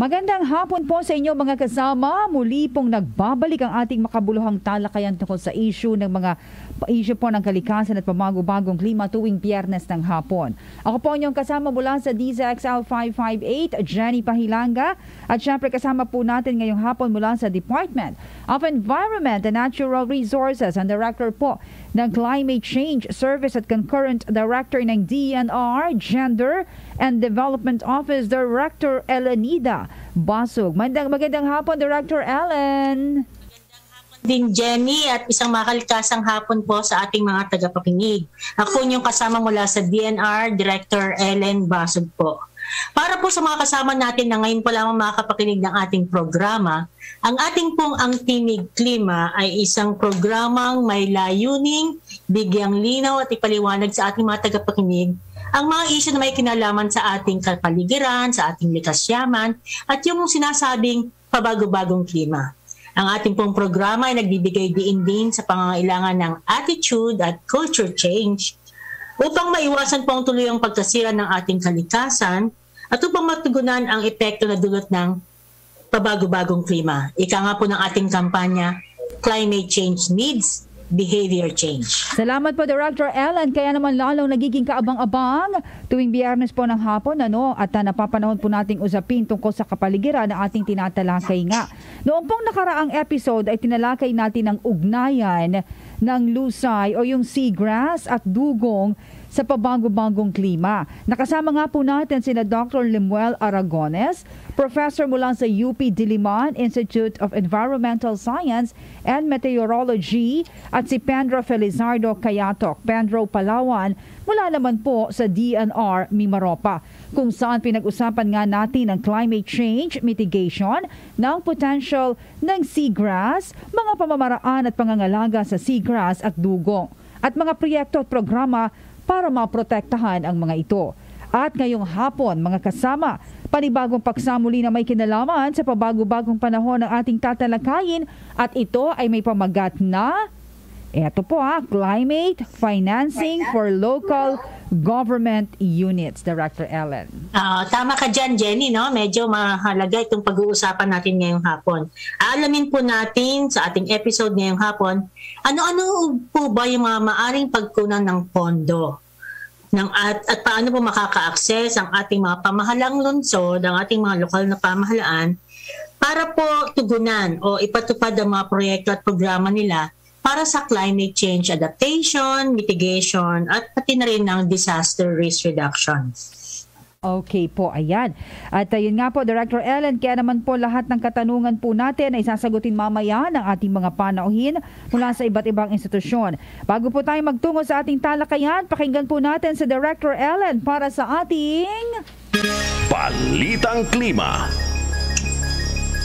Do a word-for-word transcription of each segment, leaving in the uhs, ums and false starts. Magandang hapon po sa inyo mga kasama. Muli pong nagbabalik ang ating makabuluhang talakayan tungkol sa issue ng mga issue po ng kalikasan at pamago-bagong klima tuwing Biyernes ng hapon. Ako po inyong kasama mula sa D Z X L five five eight, Jenny Pahilanga, at syempre kasama po natin ngayong hapon mula sa Department of Environment and Natural Resources ang Director po ng Climate Change Service at Concurrent Director ng D N R, Gender and Development Office, Director Elenida Basug. Magandang hapon, Director Ellen. Magandang hapon din, Jenny, at isang makalikasang hapon po sa ating mga tagapakinig. Ako niyong kasama mula sa D N R, Director Ellen Basug po. Para po sa mga kasama natin na ngayon po lamang makakapakinig ng ating programa, ang ating pong Ang Tinig Klima ay isang programang may layuning, bigyang linaw at ipaliwanag sa ating mga tagapakinig ang mga isyu na may kinalaman sa ating kapaligiran, sa ating likas yaman, at yung sinasabing pabago-bagong klima. Ang ating pong programa ay nagbibigay diin din sa pangangailangan ng attitude at culture change upang maiwasan po ang tuluyang pagkasira ng ating kalikasan at upang matugunan ang epekto na dulot ng pabago-bagong klima. Ika nga po ng ating kampanya, Climate Change Needs Behavior Change. Salamat po, Director Ellen. Kaya naman lalong nagiging kaabang-abang tuwing Biyernes po ng hapon, ano, at uh, napapanahon po nating usapin tungkol sa kapaligiran na ating tinatalakay nga. Noong pong nakaraang episode ay tinalakay natin ang ugnayan ng lusay o yung seagrass at dugong sa pabago-bagong klima. Nakasama nga po natin sina Doctor Limuel Aragones, professor mula sa U P Diliman Institute of Environmental Science and Meteorology, at si Pedro Felizardo Cayato, Pedro Palawan, mula naman po sa D N R Mimaropa, kung saan pinag-usapan nga natin ang climate change mitigation ng potential ng seagrass, mga pamamaraan at pangangalaga sa seagrass at dugong, at mga proyekto at programa para maprotektahan ang mga ito. At ngayong hapon, mga kasama, panibagong pagsamuli na may kinalaman sa pabago-bagong panahon ng ating tatalakayin, at ito ay may pamagat na, eto po ha, Climate Financing for Local Government Units, Director Ellen. Uh, tama ka dyan, Jenny, no? Medyo mahalaga itong pag-uusapan natin ngayong hapon. Alamin po natin sa ating episode ngayong hapon, ano-ano po ba yung mga maaring pagkunan ng pondo ng at, at paano po makaka-access ang ating mga pamahalang lungsod, ang ating mga lokal na pamahalaan para po tugunan o ipatupad ang mga proyekto at programa nila para sa climate change adaptation, mitigation, at pati na rin ng disaster risk reduction. Okay po, ayan. At ayun nga po, Director Ellen, kaya naman po lahat ng katanungan po natin ay sasagutin mamaya ng ating mga panauhin mula sa iba't ibang institusyon. Bago po tayo magtungo sa ating talakayan, pakinggan po natin sa Director Ellen para sa ating Balitang Klima.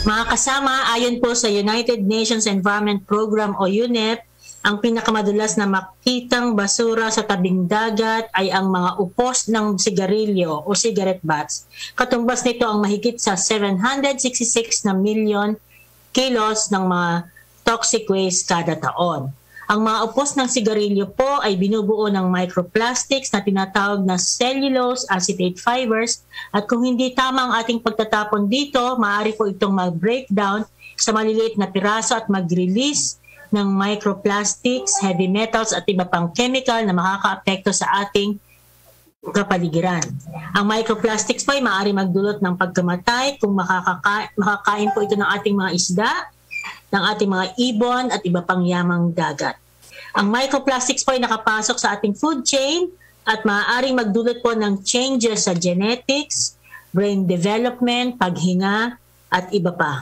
Mga kasama, ayon po sa United Nations Environment Program o U N E P, ang pinakamadulas na makitang basura sa tabing dagat ay ang mga upos ng sigarilyo o cigarette butts. Katumbas nito ang mahigit sa seven hundred sixty-six na milyon kilos ng mga toxic waste kada taon. Ang mga upos ng sigarilyo po ay binubuo ng microplastics na tinatawag na cellulose acetate fibers, at kung hindi tama ang ating pagtatapon dito, maaari po itong mag-breakdown sa maliliit na piraso at mag-release ng microplastics, heavy metals at iba pang chemical na makakaapekto sa ating kapaligiran. Ang microplastics po ay maaari magdulot ng pagkamatay kung makakaka- makakain po ito ng ating mga isda, ng ating mga ibon at iba pang yamang dagat. Ang microplastics po ay nakapasok sa ating food chain at maaaring magdulot po ng changes sa genetics, brain development, paghinga at iba pa.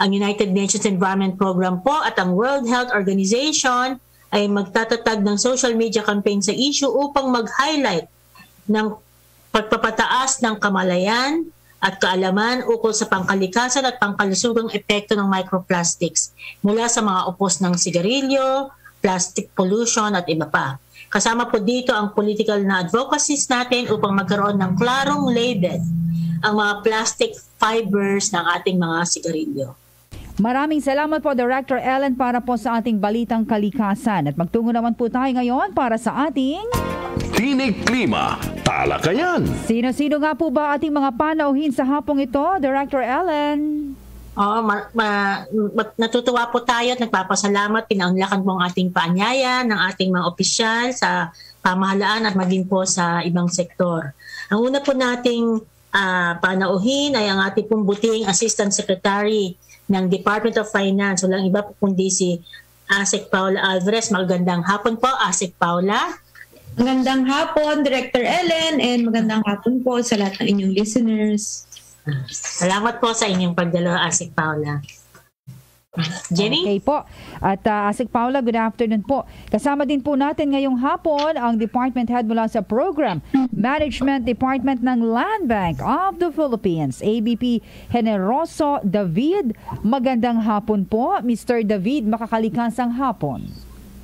Ang United Nations Environment Program po at ang World Health Organization ay magtatatag ng social media campaign sa issue upang mag-highlight ng pagpapataas ng kamalayan at kaalaman ukol sa pangkalikasan at pangkalusugang epekto ng microplastics mula sa mga upos ng sigarilyo, plastic pollution at iba pa. Kasama po dito ang political na advocacies natin upang magkaroon ng klarong label ang mga plastic fibers ng ating mga sigarilyo. Maraming salamat po, Director Ellen, para po sa ating Balitang Kalikasan. At magtungo naman po tayo ngayon para sa ating Tinig Klima. talakayan. Sino-sino nga po ba ating mga panauhin sa hapong ito, Director Ellen? Oh, ma ma natutuwa po tayo at nagpapasalamat. Pinaunlakan po ang ating paanyaya ng ating mga opisyal sa pamahalaan at maging po sa ibang sektor. Ang una po nating uh, panauhin ay ang ating pumbuting Assistant Secretary ng Department of Finance. Walang iba po kundi si Asik Paula Alvarez. Magandang hapon po, Asik Paula. Magandang hapon, Director Ellen, and magandang hapon po sa lahat ng inyong listeners. Salamat po sa inyong pagdalaw, Asik Paula. Jenny? Okay po. At uh, Asik Paula, good afternoon po. Kasama din po natin ngayong hapon ang Department Head mula sa Program Management Department ng Land Bank of the Philippines, A B P Generoso David. Magandang hapon po, Mister David, makakalikasang hapon.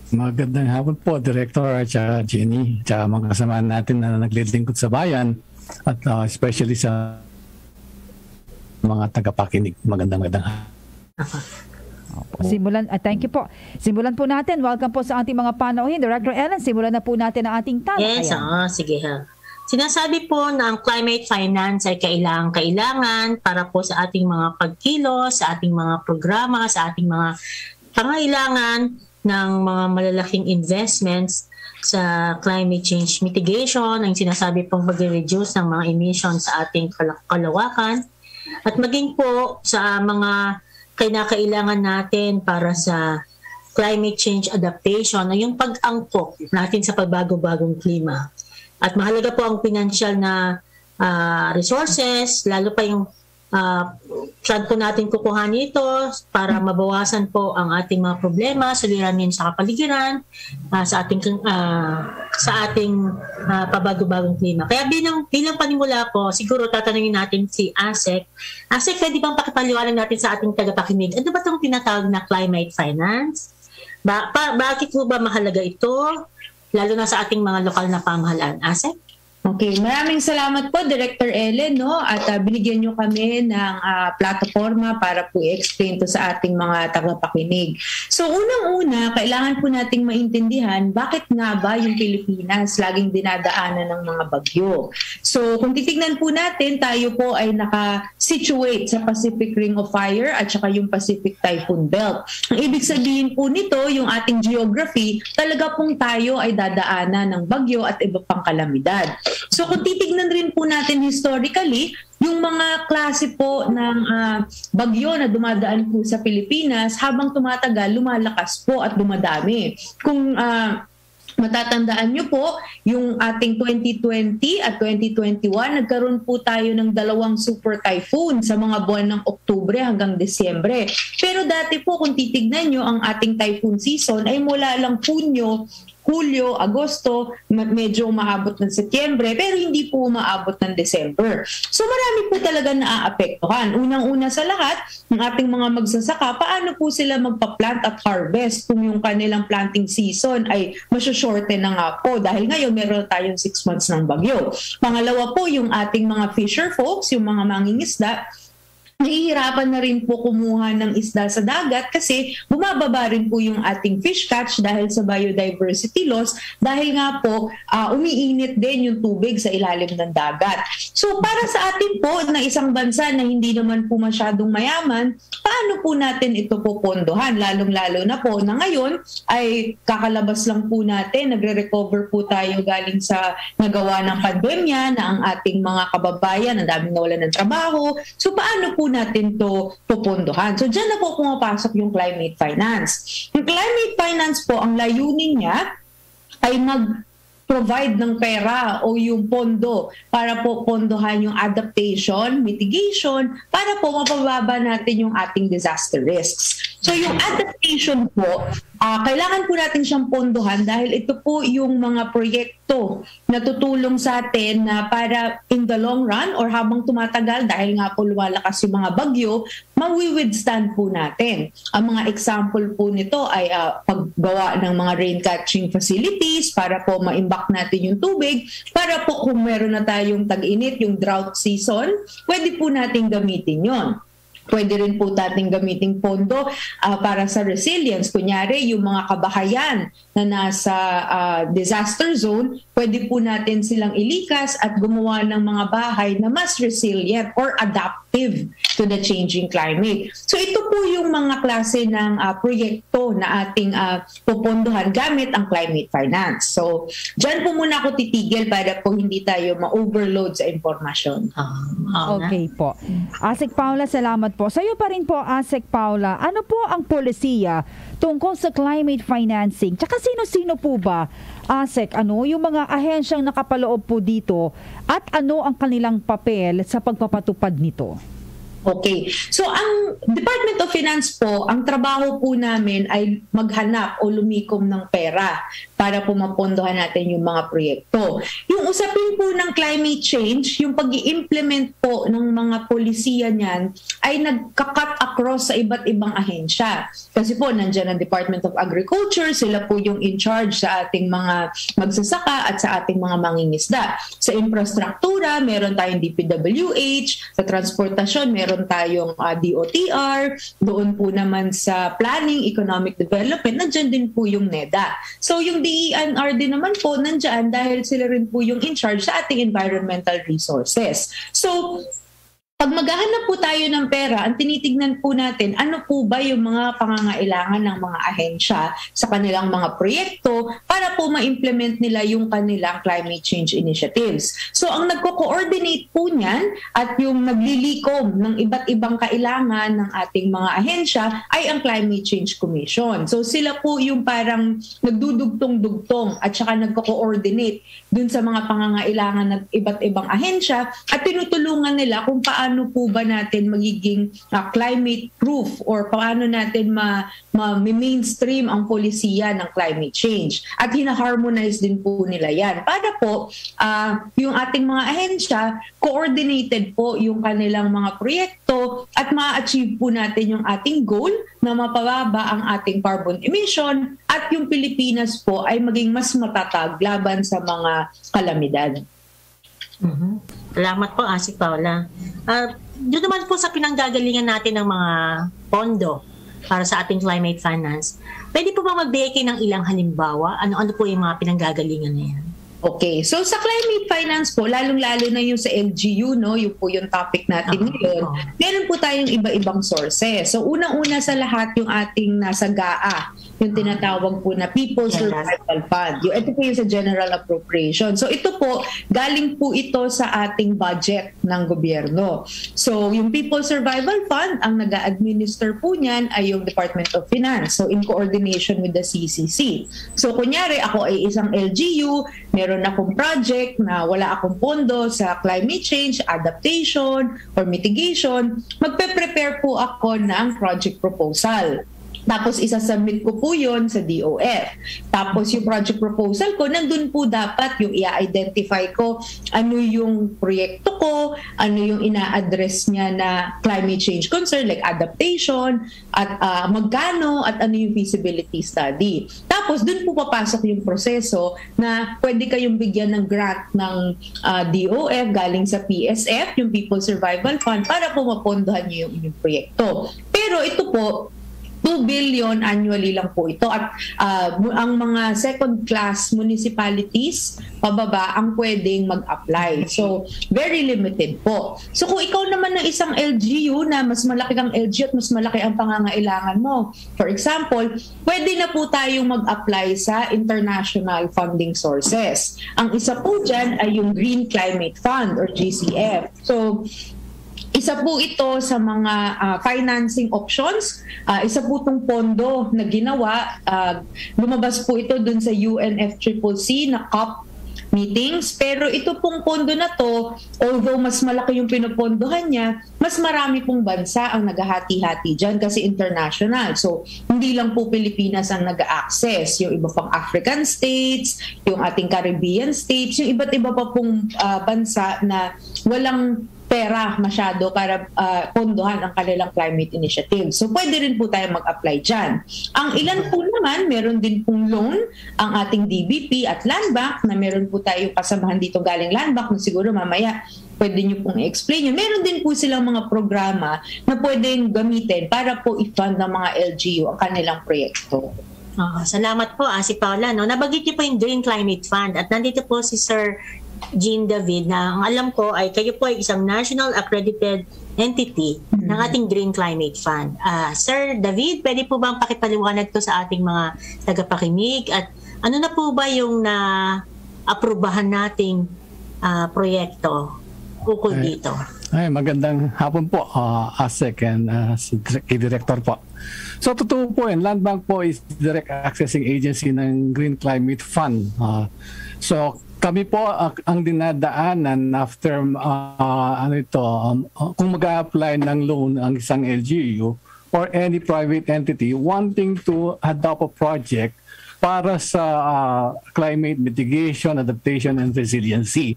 Magandang hapon po, Director, at Jenny, at mga kasamaan natin na naglilingkod sa bayan at uh, especially sa mga tagapakinig. Magandang-magandang. Simulan, uh, thank you po. Simulan po natin. Welcome po sa ating mga panauhin. Director Ellen, simulan na po natin ang ating talakayan. Yes, oh, sige ha. Sinasabi po na ang climate finance ay kailangan-kailangan para po sa ating mga pagkilos, sa ating mga programa, sa ating mga pangailangan ng mga malalaking investments sa climate change mitigation, ang sinasabi pong mag-reduce ng mga emissions sa ating kalawakan, at maging po sa mga kinakailangan natin para sa climate change adaptation na yung pag-angkop natin sa pagbago-bagong klima. At mahalaga po ang financial na uh, resources, lalo pa yung uh, saan po natin kukuha nito para mabawasan po ang ating mga problema, suliranin sa kapaligiran, uh, sa ating, uh, sa ating uh, pabago-bagong klima. Kaya bilang, bilang panimula po, siguro tatanungin natin si ASEC. ASEC, pwede bang pakipaliwanag natin sa ating tagapakinig? Ano ba itong tinatawag na climate finance? Ba pa, bakit po ba mahalaga ito? Lalo na sa ating mga lokal na pamahalaan. ASEC? Okay, maraming salamat po, Director Ellen, no? At uh, binigyan nyo kami ng uh, plataforma para po i-explain to sa ating mga tagapakinig. So unang-una, kailangan po nating maintindihan bakit nga ba yung Pilipinas laging dinadaanan ng mga bagyo. So kung titignan po natin, tayo po ay naka-situate sa Pacific Ring of Fire at saka yung Pacific Typhoon Belt. Ang ibig sabihin po nito, yung ating geography, talaga pong tayo ay dadaanan ng bagyo at iba pang kalamidad. So kung titignan rin po natin historically, yung mga klase po ng uh, bagyo na dumadaan po sa Pilipinas, habang tumatagal, lumalakas po at dumadami. Kung uh, matatandaan nyo po, yung ating twenty twenty at twenty twenty-one, nagkaroon po tayo ng dalawang super typhoon sa mga buwan ng Oktubre hanggang Desyembre. Pero dati po, kung titignan nyo, ang ating typhoon season ay mula lang Punyo, Hulyo, Agosto, medyo umaabot ng Setyembre, pero hindi po umaabot ng December. So marami po talaga naaapektuhan. Unang-una sa lahat, ng ating mga magsasaka, paano po sila magpa-plant at harvest kung yung kanilang planting season ay masyashorten na nga po dahil ngayon meron tayong six months ng bagyo. Pangalawa po, yung ating mga fisher folks, yung mga mangingisda, nahihirapan na rin po kumuha ng isda sa dagat kasi bumababa rin po yung ating fish catch dahil sa biodiversity loss dahil nga po uh, umiinit din yung tubig sa ilalim ng dagat. So para sa atin po na isang bansa na hindi naman po masyadong mayaman, paano po natin ito popondohan? Lalong-lalo na po na ngayon ay kakalabas lang po natin, nagre-recover po tayo galing sa nagawa ng pandemya na ang ating mga kababayan, ang daming nawalan ng trabaho. So paano po natin to pupunduhan. So dyan na po pumapasok yung climate finance. Yung climate finance po, ang layunin niya ay mag-provide ng pera o yung pondo para po pondohan yung adaptation, mitigation, para po mapababa natin yung ating disaster risks. So yung adaptation po, Uh, kailangan po natin siyang pondohan dahil ito po yung mga proyekto na tutulong sa atin na para in the long run or habang tumatagal dahil nga po lumalakas yung mga bagyo, mawi-withstand po natin. Ang mga example po nito ay uh, paggawa ng mga rain catching facilities para po ma-imbak natin yung tubig, para po kung meron na tayong tag-init, yung drought season, pwede po natin gamitin yon. Pwede rin po natin gamitin pondo uh, para sa resilience. Kunyari, yung mga kabahayan na nasa uh, disaster zone, pwede po natin silang ilikas at gumawa ng mga bahay na mas resilient or adaptive to the changing climate. So ito po yung mga klase ng uh, proyekto na ating uh, pupondohan gamit ang climate finance. So dyan po muna ako titigil para po hindi tayo ma-overload sa impormasyon. Um, okay na. po. Asik Paula, salamat po. Sa iyo pa rin po, Asik Paula, ano po ang polisiya tungkol sa climate financing? Tsaka sino-sino po ba, Asik, ano yung mga ahensyang nakapaloob po dito at ano ang kanilang papel sa pagpapatupad nito? Okay. So ang Department of Finance po, ang trabaho po namin ay maghanap o lumikom ng pera para po mapondohan natin yung mga proyekto. Yung usapin po ng climate change, yung pag-i-implement po ng mga polisiya niyan ay nagka-cut across sa iba't ibang ahensya. Kasi po nandiyan ang Department of Agriculture, sila po yung in charge sa ating mga magsasaka at sa ating mga mangingisda. Sa infrastruktura, meron tayong D P W H, sa transportasyon, meron tayong uh, D O T R, doon po naman sa planning, economic development, nandiyan din po yung NEDA. So yung D E N R din naman po nandiyan dahil sila rin po yung in charge sa ating environmental resources. So pag maghahanap po tayo ng pera, ang tinitignan po natin, ano po ba yung mga pangangailangan ng mga ahensya sa kanilang mga proyekto para po ma-implement nila yung kanilang climate change initiatives. So ang nagko-coordinate po niyan at yung naglilikom ng iba't ibang kailangan ng ating mga ahensya ay ang Climate Change Commission. So sila po yung parang nagdudugtong-dugtong at saka nagko-coordinate dun sa mga pangangailangan ng iba't ibang ahensya at tinutulungan nila kung paano Paano po ba natin magiging uh, climate proof or paano natin ma, ma mainstream ang polisiya ng climate change. At hinaharmonize din po nila yan. Para po uh, yung ating mga ahensya, coordinated po yung kanilang mga proyekto at ma-achieve po natin yung ating goal na mapababa ang ating carbon emission at yung Pilipinas po ay maging mas matatag laban sa mga kalamidad. Mm-hmm. Salamat po, Asik Paula. Uh, yun naman po sa pinanggagalingan natin ng mga pondo para sa ating climate finance, pwede po ba magbigay ng ilang halimbawa? Ano-ano po yung mga pinanggagalingan na yan? Okay. So sa climate finance po, lalong-lalo na yung sa L G U, no, yung po yung topic natin ngayon, okay. Meron po tayong iba-ibang sources. So unang-una sa lahat yung ating nasa G A A, yung tinatawag po na People's Survival Fund. Ito po yung sa General Appropriation. So ito po, galing po ito sa ating budget ng gobyerno. So yung People's Survival Fund, ang nag-a-administer po niyan ay yung Department of Finance. So in coordination with the C C C. So kunyari, ako ay isang L G U, meron akong project na wala akong pondo sa climate change, adaptation, or mitigation, magpe-prepare po ako ng project proposal. Tapos isasubmit ko po yun sa D O F. Tapos yung project proposal ko, nandun po dapat yung i-identify ko ano yung proyekto ko, ano yung ina-address niya na climate change concern like adaptation, at uh, magkano, at ano yung feasibility study. Tapos dun po papasok yung proseso na pwede kayong bigyan ng grant ng uh, D O F galing sa P S F, yung People's Survival Fund, para po mapondohan niyo yung inyong proyekto. Pero ito po, two billion annually lang po ito at uh, ang mga second class municipalities pababa ang pwedeng mag-apply. So very limited po. So kung ikaw naman ng isang L G U na mas malaki ang L G U at mas malaki ang pangangailangan mo, for example, pwede na po tayong mag-apply sa international funding sources. Ang isa po dyan ay yung Green Climate Fund or G C F. So isa po ito sa mga uh, financing options. Uh, isa po itong pondo na ginawa. Uh, lumabas po ito dun sa U N F C C C na COP meetings. Pero ito pong pondo na to, although mas malaki yung pinopondohan niya, mas marami pong bansa ang naghahati-hati dyan kasi international. So hindi lang po Pilipinas ang nag-access. Yung iba pang African states, yung ating Caribbean states, yung iba't iba pa pong uh, bansa na walang pera masyado para uh, pondohan ang kanilang climate initiative. So pwede rin po tayo mag-apply dyan. Ang ilan po naman, meron din pong loan ang ating D B P at Land Bank na meron po tayo kasamahan dito galing Land Bank na siguro mamaya pwede nyo pong i-explain yun. Meron din po silang mga programa na pwedeng gamitin para po i-fund ng mga L G U ang kanilang proyekto. Uh, salamat po, ah, si Paula. No? Nabanggit niyo po yung Green Climate Fund at nandito po si Sir Gene David na ang alam ko ay kayo po ay isang national accredited entity mm-hmm. ng ating Green Climate Fund. Uh, Sir David, pwede po bang pakipaliwanag to sa ating mga tagapakinig at ano na po ba yung na-aprobahan nating uh, proyekto ukol dito? Ay, magandang hapon po, uh, ASEC and uh, si Director po. So totoo po yan, Land Bank po is direct accessing agency ng Green Climate Fund. Uh, so kami po uh, ang dinadaanan after uh, ano ito, um, kung mag-a-apply ng loan ang isang L G U or any private entity wanting to adopt a project para sa uh, climate mitigation, adaptation, and resiliency.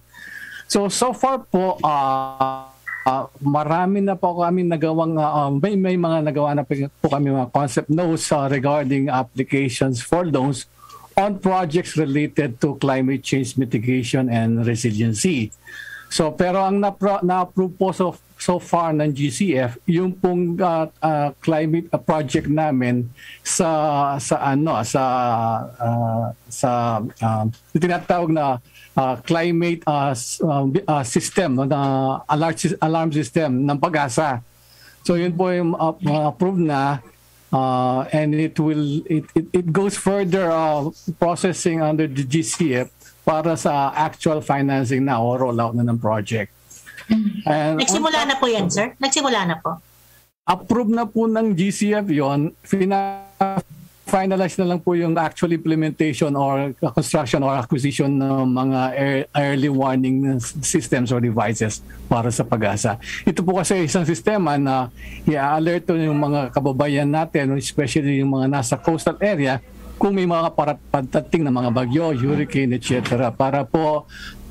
So so far po, uh, Uh, marami na po kami nagawang, uh, may, may mga nagawa na po kami mga concept notes uh, regarding applications for loans on projects related to climate change mitigation and resiliency. So pero ang na-approve po so, so far ng G C F, yung pong uh, uh, climate uh, project namin sa sa ano sa uh, sa uh, tinatawag na Uh, climate uh, uh, system, no, na alarm system ng Pag-asa. So yun po yung uh, approved na uh, and it will it, it, it goes further uh, processing under the G C F para sa actual financing na o rollout na ng project. And nagsimula na po yan, sir? Nagsimula na po? Approved na po ng G C F yun. Finance finalize na lang po yung actual implementation or construction or acquisition ng mga early warning systems or devices para sa Pag-asa. Ito po kasi isang sistema na i-alert yung mga kababayan natin, especially yung mga nasa coastal area, kung may mga parating na mga bagyo, hurricane, et cetera para po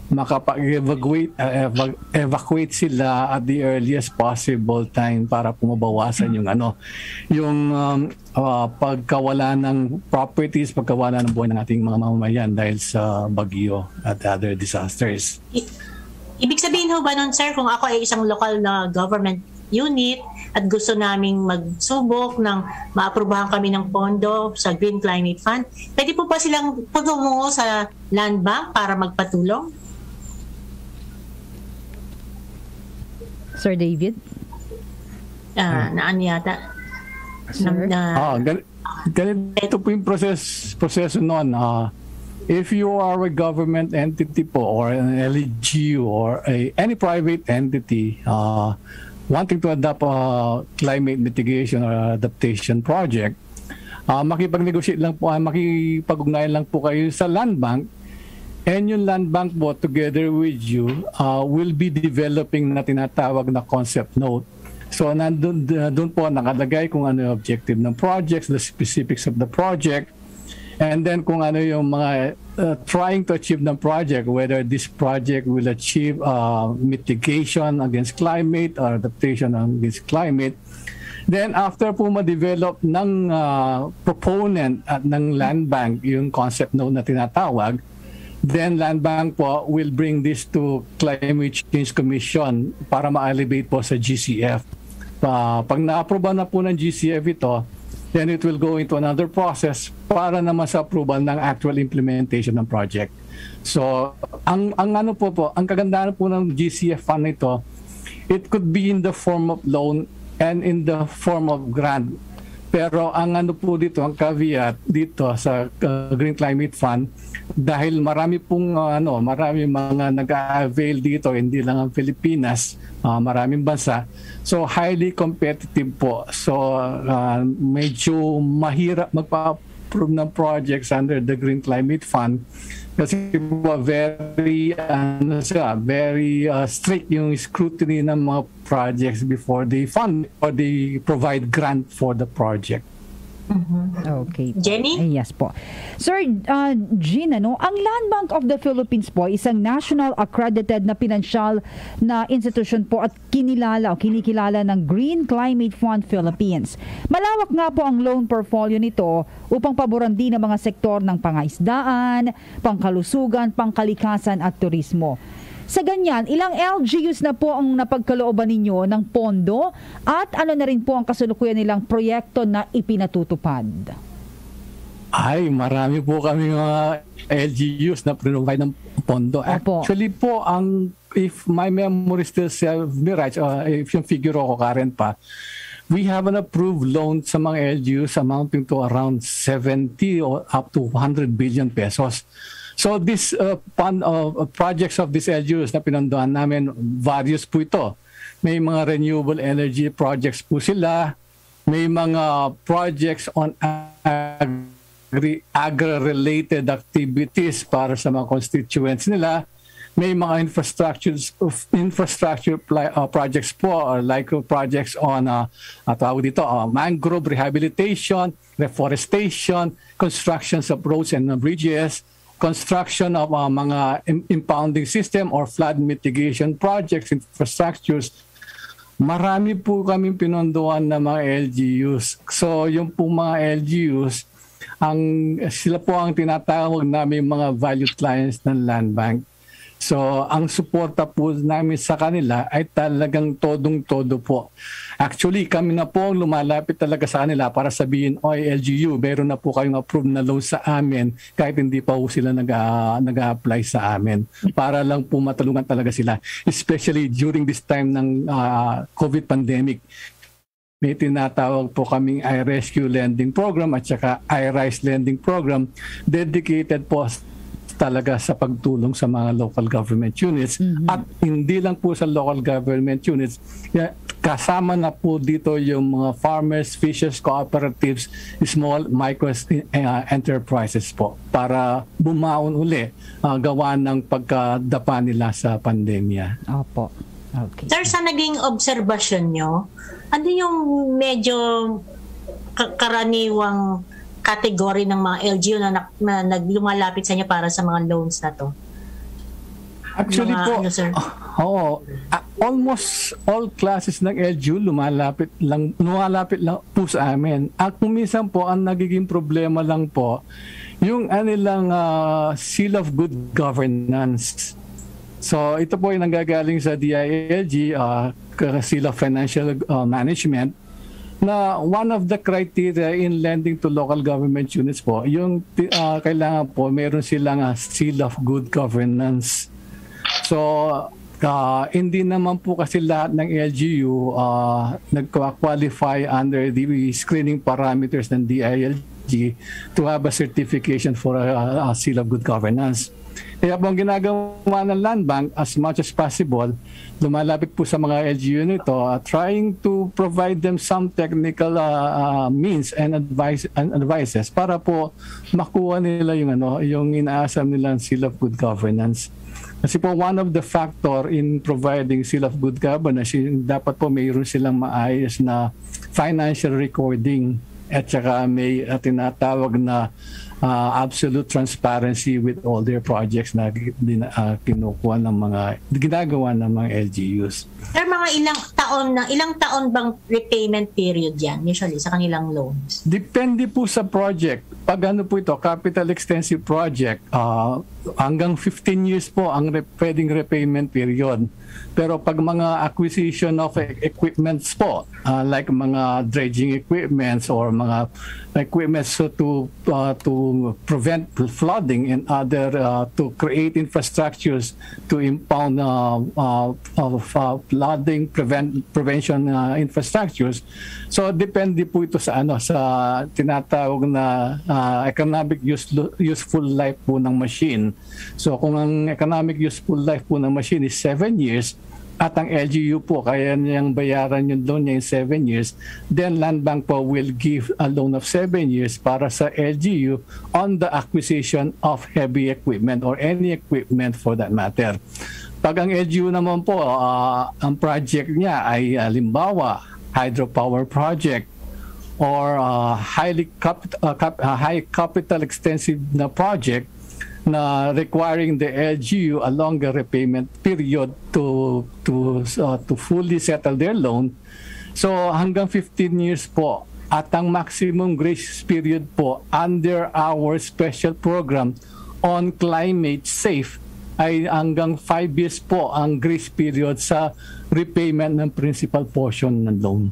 makapag-evacuate uh, ev evacuate sila at the earliest possible time para pumabawasan yung ano yung um, uh, pagkawala ng properties, pagkawala ng buhay ng ating mga mamamayan dahil sa bagyo at other disasters. I Ibig sabihin ho ba nun, sir, kung ako ay isang lokal na government unit at gusto naming magsubok ng maaprubahan kami ng pondo sa Green Climate Fund, pwede po ba silang pumungo sa Land Bank para magpatulong? Sir David? Uh, Naan yata? Sir? Na, na, oh, ganito po yung proces, proseso noon. Uh, if you are a government entity po or an L G U or a, any private entity uh, wanting to adopt a uh, climate mitigation or adaptation project, uh, makipag-negotiate lang po, uh, makipag-ugnayan lang po kayo sa Land Bank. And yung Land Bank po, together with you, uh, will be developing na tinatawag na concept note. So nandun dun po nakalagay kung ano yung objective ng projects, the specifics of the project, and then kung ano yung mga uh, trying to achieve ng project, whether this project will achieve uh, mitigation against climate or adaptation against climate. Then after po ma-develop ng uh, proponent at ng Land Bank yung concept note na tinatawag, then Land Bank po will bring this to Climate Change Commission para ma-elevate po sa G C F. Uh, pag na-approve na po ng G C F ito, then it will go into another process para naman sa approval ng actual implementation ng project. So, ang, ang ano po po, ang kagandahan po ng G C F fund nito, it could be in the form of loan and in the form of grant. Pero ang ano po dito, ang caveat dito sa uh, Green Climate Fund, dahil marami pong uh, ano, marami mga nag-avail dito, hindi lang ang Pilipinas, uh, maraming bansa. So highly competitive po. So uh, medyo mahirap magpa-approve ng projects under the Green Climate Fund kasi po very ano siya, very uh, strict yung scrutiny ng mga projects before they fund or they provide grant for the project. Mm-hmm. Okay. Jenny? Ay, yes po. Sir uh, Gene, ano, ang Land Bank of the Philippines po, isang national accredited na pinansyal na institution po at kinilala o kinikilala ng Green Climate Fund Philippines. Malawak nga po ang loan portfolio nito upang paborandi ng mga sektor ng pangaisdaan, pangkalusugan, pangkalikasan at turismo. Sa ganyan, ilang L G Us na po ang napagkalooban ninyo ng pondo at ano na rin po ang kasalukuyan nilang proyekto na ipinatutupad? Ay, marami po kami mga L G Us na pinuprovide ng pondo. Opo. Actually po, ang, if my memory still serves me right, uh, if yung figure ako current pa, we have an approved loan sa mga L G Us amounting to around seventy or up to one hundred billion pesos. So this uh, fund, uh, projects of these L G Us na pinondohan namin, various po ito. May mga renewable energy projects po sila. May mga projects on ag agri-related activities para sa mga constituents nila. May mga infrastructures, infrastructure uh, projects po, or like projects on uh, tawag dito, uh, mangrove rehabilitation, reforestation, constructions of roads and bridges, construction of uh, mga impounding system or flood mitigation projects, infrastructures. Marami po kami pinondoan ng mga L G Us. So yung po mga L G Us, ang, sila po ang tinatawag namin mga valued clients ng Land Bank. So, ang suporta po namin sa kanila ay talagang todong-todo po. Actually, kami na po lumalapit talaga sa kanila para sabihin, oy, L G U, meron na po kayong approved na loan sa amin kahit hindi pa po sila nag-a-apply sa amin. Para lang po matulungan talaga sila, especially during this time ng uh, COVID pandemic. May tinatawag po kaming iRescue Lending Program at saka iRise Lending Program, dedicated po talaga sa pagtulong sa mga local government units. Mm-hmm. At hindi lang po sa local government units, kasama na po dito yung mga farmers, fishers, cooperatives, small, micro uh, enterprises po para bumaon uli uh, gawa ng pagkadapa nila sa pandemya. Opo. Okay. Sir, sa naging obserbasyon nyo, ano yung medyo karaniwang kategory ng mga L G U na, na, na naglumalapit sa inyo para sa mga loans na to? Actually mga, po, ano, sir? Oh, uh, almost all classes ng L G U lumalapit lang, lumalapit lang po sa amin. At minsan po, ang nagiging problema lang po, yung anilang uh, seal of good governance. So ito po yung nanggagaling sa D I L G, uh, Seal of Financial uh, Management, na one of the criteria in lending to local government units po, yung uh, kailangan po meron silang uh, Seal of Good Governance. So uh, hindi naman po kasi lahat ng L G U uh, nag-qualify under the screening parameters ng D I L G to have a certification for a, a Seal of Good Governance. Kaya po ang ginagawa ng Land Bank, as much as possible, lumalapit po sa mga L G U nito, uh, trying to provide them some technical uh, uh, means and advice and advices para po makuha nila yung ano, yung inaasam nilang Seal of Good Governance. Kasi po one of the factor in providing Seal of Good Governance, dapat po mayroon silang maayos na financial recording at saka may uh, tinatawag na Uh, absolute transparency with all their projects na uh, kinukuha ng mga ginagawa ng mga L G Us. Sir, mga ilang taon na ilang taon bang repayment period yan usually sa kanilang loans? Depende po sa project. Pag ano po ito, capital extensive project, uh, hanggang fifteen years po ang re pwedeng repayment period. Pero pag mga acquisition of e equipments po, uh, like mga dredging equipments or mga equipments so to uh, to prevent flooding and other uh, to create infrastructures to impound uh, uh, of uh, flooding prevent prevention uh, infrastructures. So depende po ito sa ano, sa tinatawag na uh, economic use, useful life po ng machine. So kung ang economic useful life po ng machine is seven years at ang L G U po kaya niyang bayaran yung loan niya in seven years, then Land Bank po will give a loan of seven years para sa L G U on the acquisition of heavy equipment or any equipment for that matter. Pag ang L G U naman po, uh, ang project niya ay halimbawa, uh, hydropower project or uh, highly capi uh, cap uh, high capital extensive na project na requiring the L G U a longer repayment period to to uh, to fully settle their loan. So hanggang fifteen years po at ang maximum grace period po under our special program on climate safe ay hanggang five years po ang grace period sa repayment ng principal portion ng loan.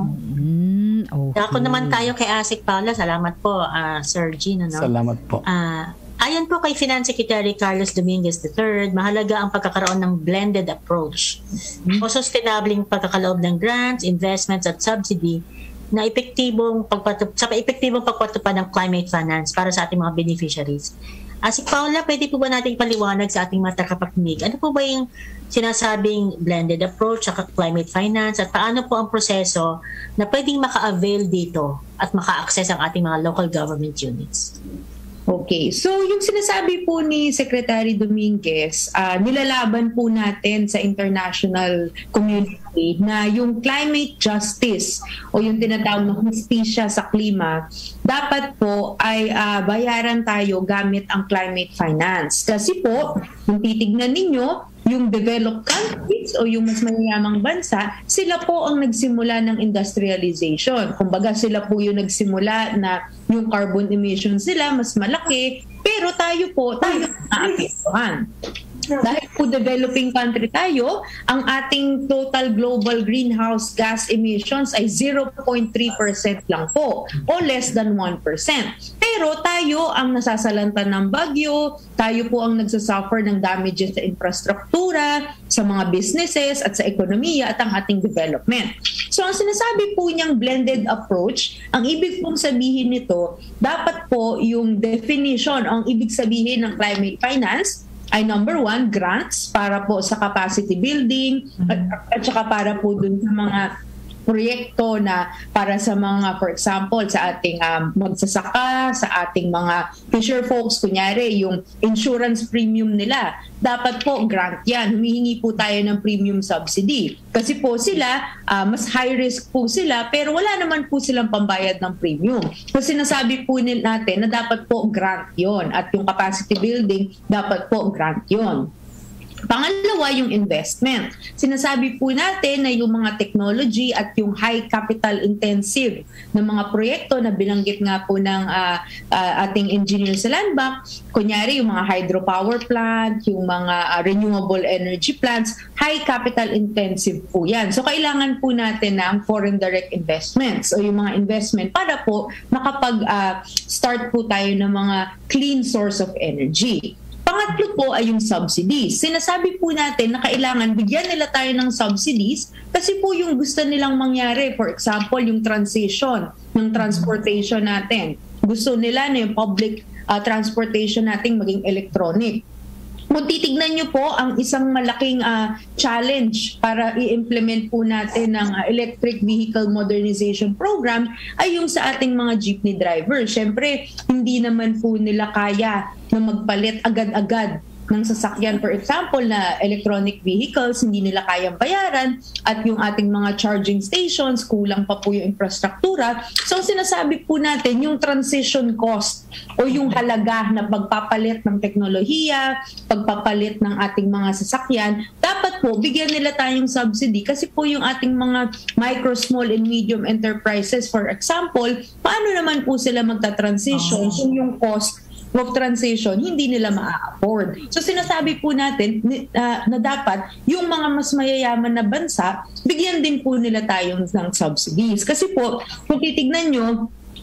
Mm, okay. Ako naman tayo kay ASIC, Paula. Salamat po, uh, Sir Gino. No? Salamat po. Uh, ayon po kay Finance Secretary Carlos Dominguez the third, mahalaga ang pagkakaroon ng blended approach mm-hmm. o sustainabling pagkakaloob ng grants, investments at subsidy na epektibong pagpatupad sa epektibong pagpatupad ng climate finance para sa ating mga beneficiaries. Asik Paula, pwede po ba nating paliwanag sa ating mga tagapakinig? Ano po ba yung sinasabing blended approach sa climate finance at paano po ang proseso na pwedeng maka-avail dito at maka-access ang ating mga local government units? Okay. So yung sinasabi po ni Secretary Dominguez, uh, nilalaban po natin sa international community na yung climate justice o yung tinatawag na hustisya sa klima, dapat po ay uh, bayaran tayo gamit ang climate finance. Kasi po, kung titignan ninyo, yung developed countries o yung mas mayayamang bansa, sila po ang nagsimula ng industrialization. Kumbaga sila po yung nagsimula na yung carbon emissions nila mas malaki, pero tayo po, tayo naapektuhan. Dahil po developing country tayo, ang ating total global greenhouse gas emissions ay zero point three percent lang po o less than one percent. Pero tayo ang nasasalanta ng bagyo, tayo po ang nagsasuffer ng damages sa infrastruktura, sa mga businesses at sa ekonomiya at ang ating development. So ang sinasabi po niyang blended approach, ang ibig pong sabihin nito, dapat po yung definition, ang ibig sabihin ng climate finance, ay number one, grants para po sa capacity building at, at saka para po dun sa mga proyekto na para sa mga, for example, sa ating um, magsasaka, sa ating mga fisher folks, kunyari, yung insurance premium nila. Dapat po, grant yan. Humihingi po tayo ng premium subsidy. Kasi po sila, uh, mas high risk po sila, pero wala naman po silang pambayad ng premium. So sinasabi po natin na dapat po grant yon at yung capacity building, dapat po grant yon. Pangalawa, yung investment. Sinasabi po natin na yung mga technology at yung high capital intensive na mga proyekto na binanggit nga po ng uh, uh, ating engineer sa Land Bank, kunyari yung mga hydropower plant, yung mga uh, renewable energy plants, high capital intensive po yan. So kailangan po natin ng foreign direct investments o yung mga investment para po makapag-start uh, po tayo ng mga clean source of energy. Pangatlo po ay yung subsidies. Sinasabi po natin na kailangan bigyan nila tayo ng subsidies kasi po yung gusto nilang mangyari. For example, yung transition ng transportation natin. Gusto nila na yung public uh, transportation natin maging electronic. Kung titignan nyo po ang isang malaking uh, challenge para i-implement po natin ng uh, Electric Vehicle Modernization Program ay yung sa ating mga jeepney driver. Siyempre, hindi naman po nila kaya na magpalit agad-agad ng sasakyan. For example, na electronic vehicles, hindi nila kayang bayaran at yung ating mga charging stations, kulang pa po yung infrastruktura. So sinasabi po natin yung transition cost o yung halaga na pagpapalit ng teknolohiya, pagpapalit ng ating mga sasakyan, dapat po bigyan nila tayong subsidy kasi po yung ating mga micro, small, and medium enterprises, for example, paano naman po sila magta-transition kung yung cost of transition, hindi nila ma-afford. So sinasabi po natin uh, na dapat yung mga mas mayayaman na bansa, bigyan din po nila tayong ng subsidies. Kasi po, kung titignan nyo,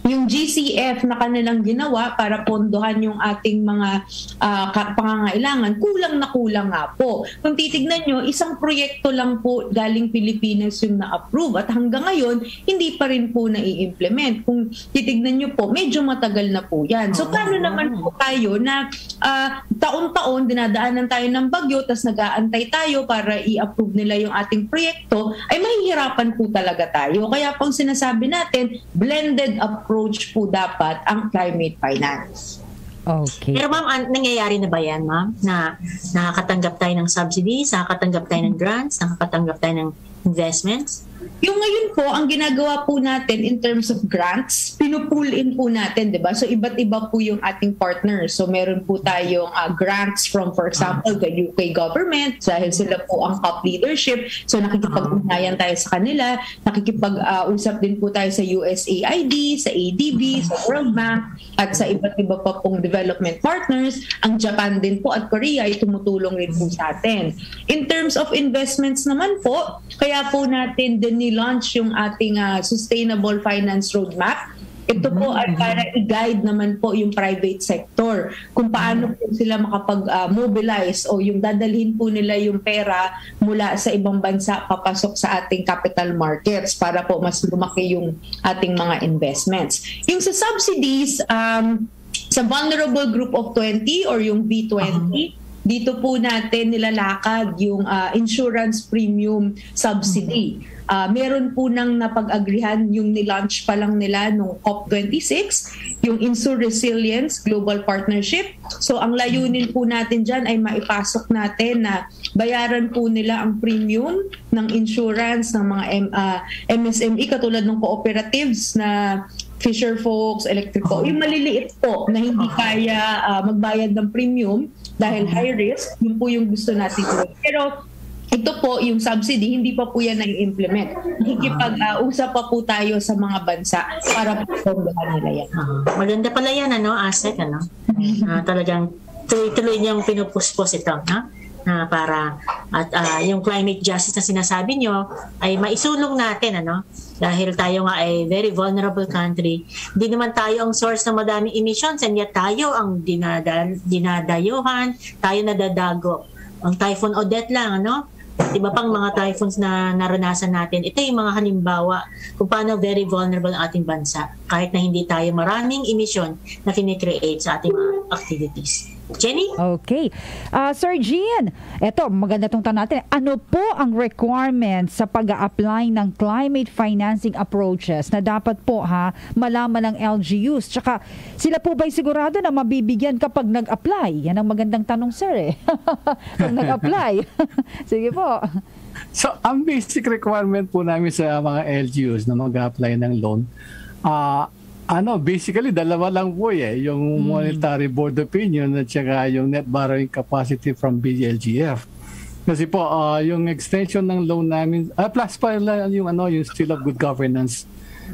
yung G C F na kanilang ginawa para pondohan yung ating mga uh, pangangailangan, kulang na kulang nga po. Kung titignan nyo, isang proyekto lang po galing Pilipinas yung na-approve at hanggang ngayon, hindi pa rin po nai-implement. Kung titignan nyo po, medyo matagal na po yan. So, paano naman po tayo na uh, taon-taon dinadaanan tayo ng bagyo tas nag-aantay tayo para i-approve nila yung ating proyekto, ay mahihirapan po talaga tayo. Kaya pang sinasabi natin, blended approach approach po dapat ang climate finance. Okay. Pero ma'am, nangyayari na ba yan, ma'am? Na nakakatanggap tayo ng subsidies, nakakatanggap tayo ng grants, nakakatanggap tayo ng investments? Yung ngayon po, ang ginagawa po natin in terms of grants, pinupull in po natin, di ba? So, iba't iba po yung ating partners. So, meron po tayong uh, grants from, for example, the U K government dahil sila po ang top leadership. So, nakikipag-ugnayan tayo sa kanila. Nakikipag-usap uh, din po tayo sa U S A I D, sa A D B, sa World Bank, at sa iba't iba pa pong development partners. Ang Japan din po at Korea ay tumutulong rin po sa atin. In terms of investments naman po, kaya po natin din i-launch yung ating uh, Sustainable Finance Roadmap. Ito po ay para i-guide naman po yung private sector kung paano po sila makapag-mobilize uh, o yung dadalhin po nila yung pera mula sa ibang bansa papasok sa ating capital markets para po mas lumaki yung ating mga investments. Yung sa subsidies, um, sa vulnerable group of twenty or yung V twenty, uh-huh. dito po natin nilalakad yung uh, insurance premium subsidy. Uh, meron po nang napag-agrihan yung nilaunch pa lang nila noong COP twenty-six, yung Insure Resilience Global Partnership. So ang layunin po natin dyan ay maipasok natin na bayaran po nila ang premium ng insurance ng mga M, uh, M S M E katulad ng cooperatives na fisher folks, electric po, yung maliliit po na hindi kaya uh, magbayad ng premium dahil high risk, yun po yung gusto natin. Pero ito po yung subsidy, hindi pa po yan nai-implement. Nakikipag-usap uh, pa po tayo sa mga bansa para pagpundahan nila yan. Uh, maganda pala yan, ano, asset, ano? Uh, talagang tuloy-tuloy niyang pinupuspos ito, ha? Uh, para at uh, yung climate justice na sinasabi nyo ay maisulong natin, ano, dahil tayo nga ay very vulnerable country. Hindi naman tayo ang source ng madaming emissions and yet tayo ang dinada, dinadayuhan, tayo nadadago. Ang Typhoon Odette lang, ano, iba pang mga typhoons na naranasan natin. Ito yung mga halimbawa kung paano very vulnerable ang ating bansa kahit na hindi tayo maraming emission na finicreate sa ating mga activities. Jenny? Okay. Uh, Sir Jean, eto, maganda itong tanong natin. Ano po ang requirements sa pag-a-apply ng climate financing approaches na dapat po ha, malaman ng L G Us? Tsaka sila po ba'y sigurado na mabibigyan kapag nag-apply? Yan ang magandang tanong, sir eh. Pag nag-apply. Sige po. So, ang basic requirement po namin sa mga L G Us na mag-a-apply ng loan, ah, uh, ano, basically, dalawa lang po eh. Yung monetary board opinion at saka yung net borrowing capacity from B L G F. Kasi po, uh, yung extension ng loan namin, uh, plus pa yung, ano, yung seal of good governance.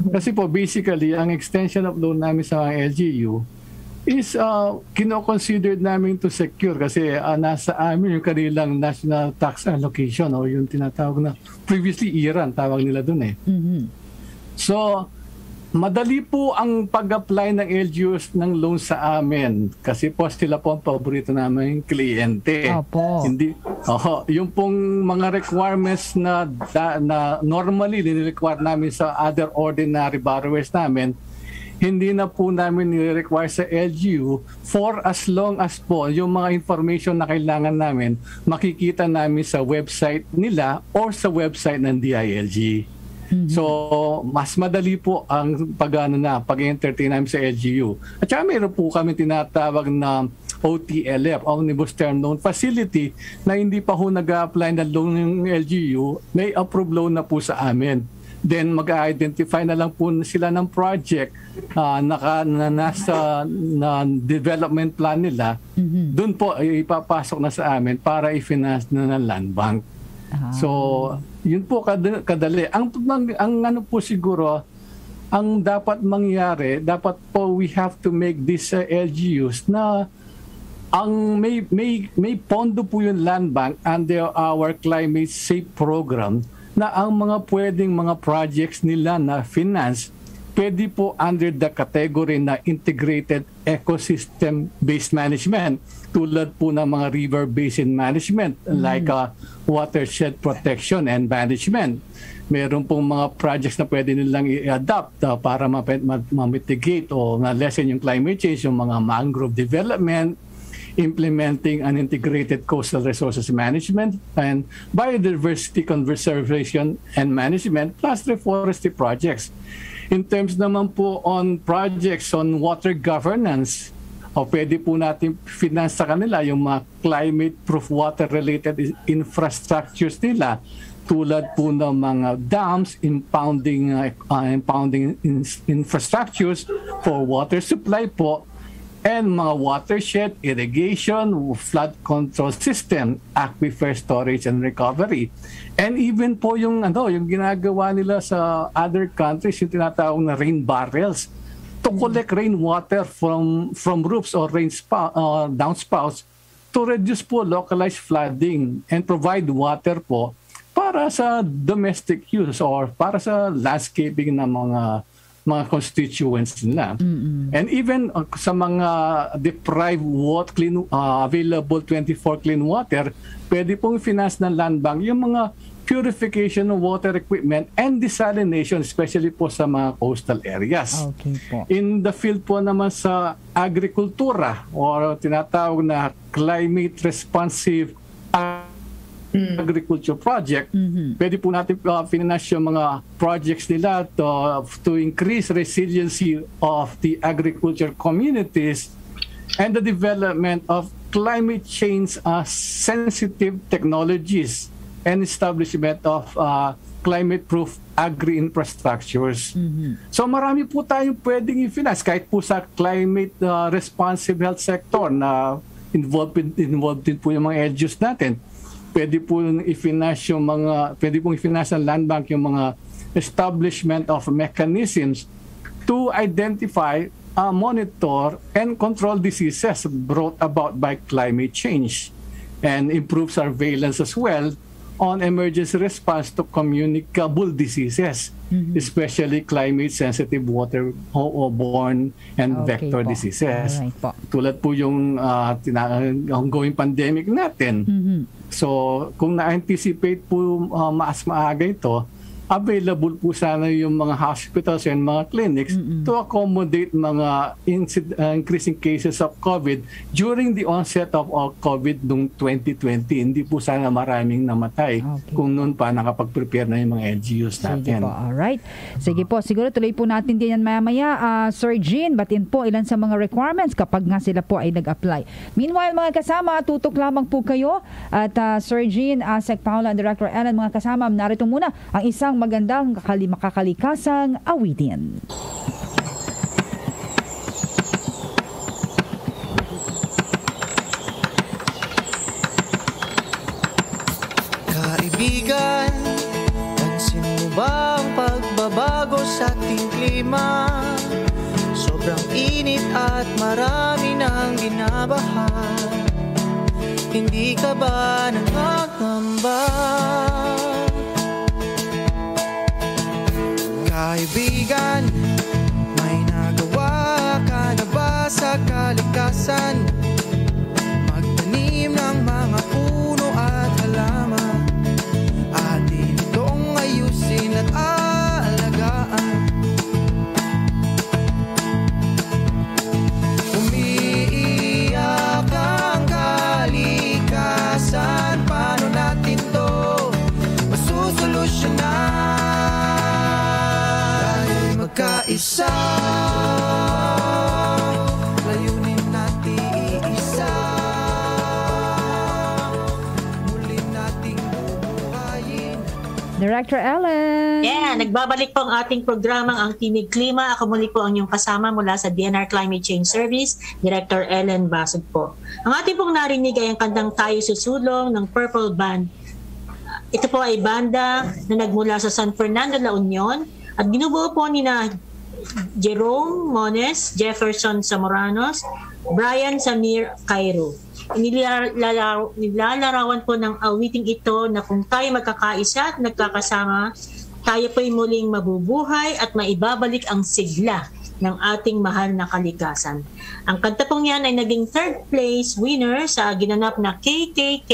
Kasi po, basically, ang extension of loan namin sa mga L G U is uh, kinoconsidered namin to secure kasi uh, nasa amin yung kanilang national tax allocation o yung tinatawag na previously I R A N, tawag nila dun eh. Mm-hmm. So, madali po ang pag-apply ng L G Us ng loan sa amin kasi po sila po ang paborito namin kliyente. Opo. Hindi, oh, yung pong mga requirements na, na normally nire-require namin sa other ordinary borrowers namin, hindi na po namin nire-require sa L G U for as long as po yung mga information na kailangan namin makikita namin sa website nila or sa website ng D I L G. Mm-hmm. So, mas madali po ang pag-ano na, pag-entertain namin sa L G U. At saka mayroon po kami tinatawag na O T L F, Omnibus Term Loan Facility, na hindi pa ho nag-a-apply na loan ng L G U, may approve loan na po sa amin. Then mag-identify na lang po sila ng project uh, naka, na nasa na development plan nila. Mm-hmm. Doon po ipapasok na sa amin para i-finance na ng Land Bank. Uh-huh. So, yun po kadali. Ang, ang, ang ano po siguro, ang dapat mangyari, dapat po we have to make these uh, L G Us na ang may, may, may pondo po yung Land Bank under our Climate Safe Program na ang mga pwedeng mga projects nila na finance, pwede po under the category na Integrated Ecosystem-Based Management tulad po ng mga river basin management like uh, watershed protection and management. Meron pong mga projects na pwede nilang i-adapt uh, para ma-mitigate o na-lessen yung climate change, yung mga mangrove development, implementing an integrated coastal resources management and biodiversity conservation and management plus reforestry projects. In terms naman po on projects on water governance, o pwede po natin finance sa kanila yung mga climate-proof water-related infrastructures nila tulad po ng mga dams, impounding, uh, uh, impounding in infrastructures for water supply po, and mga watershed, irrigation, flood control system, aquifer storage and recovery. And even po yung, ano, yung ginagawa nila sa other countries, yung tinatawag na rain barrels, to collect rainwater from from roofs or rain spout, uh, downspouts to reduce po localized flooding and provide water po para sa domestic use or para sa landscaping ng mga mga constituents nila. Mm-hmm. And even uh, sa mga deprived water, clean, uh, available twenty-four clean water, pwede pong finance ng Land Bank yung mga purification of water equipment and desalination, especially po sa mga coastal areas. Okay po. In the field po naman sa agrikultura or tinatawag na climate responsive Mm. agriculture project, mm-hmm. pwede po natin uh, finance yung mga projects nila to, to increase resiliency of the agriculture communities and the development of climate change uh, sensitive technologies and establishment of uh, climate-proof agri-infrastructures. Mm-hmm. So marami po tayong pwedeng i-finance kahit po sa climate uh, responsive health sector na involved, involved din po yung mga E D Us natin. Pwede po i-finance yung mga, pwede pong i-finance ng Land Bank yung mga establishment of mechanisms to identify, uh, monitor, and control diseases brought about by climate change and improve surveillance as well on emergency response to communicable diseases, mm-hmm. especially climate-sensitive water waterborne and okay vector po. diseases. Alright po. Tulad po yung uh, ongoing pandemic natin. Mm-hmm. So kung na-anticipate po uh, mas maaga ito, available po sana yung mga hospitals and mga clinics mm-hmm. to accommodate mga uh, increasing cases of COVID during the onset of all COVID noong twenty twenty. Hindi po sana maraming namatay okay. kung noon pa nakapag-prepare na yung mga N G Os natin. Sige po, alright. Sige po, siguro tuloy po natin din yan maya-maya. Uh, Sir Jean, batin po ilan sa mga requirements kapag nga sila po ay nag-apply. Meanwhile, mga kasama, tutok lamang po kayo. At uh, Sir Jean, uh, Sec Paula, and Director Ellen, mga kasama, narito muna ang isang magandang makakalikasang awitin. Kaibigan, pansin mo ba ang pagbabago sa ating klima? Sobrang init at marami nang binabaha. Hindi ka ba nangangamba? Kaibigan, may nagawa ka na ba sa kalikasan? Magtanim ng mga puno at halaman, atin itong ayusin at aalagaan. Umiiyak ang kalikasan, paano natin to masusolusyonan? Magkaisa, layunin natin iisa, muli nating bubuhayin. Director Ellen. Yeah, nagbabalik po ang ating programang Ang Tinig Klima. Ako muli po ang iyong kasama mula sa D N R Climate Change Service, Director Ellen Basug po. Ang ating pong narinig ay ang kantang Tayo Susulong ng Purple Band. Ito po ay banda na nagmula sa San Fernando, La Union, at ginubuo po ni na Jerome Mones, Jefferson Zamoranos, Brian Samir Cairo. Inilalarawan nilalarawan po ng awiting ito na kung tayo magkakaisa at nagkakasama, tayo po'y muling mabubuhay at maibabalik ang sigla ng ating mahal na kalikasan. Ang kanta pong yan ay naging third place winner sa ginanap na K K K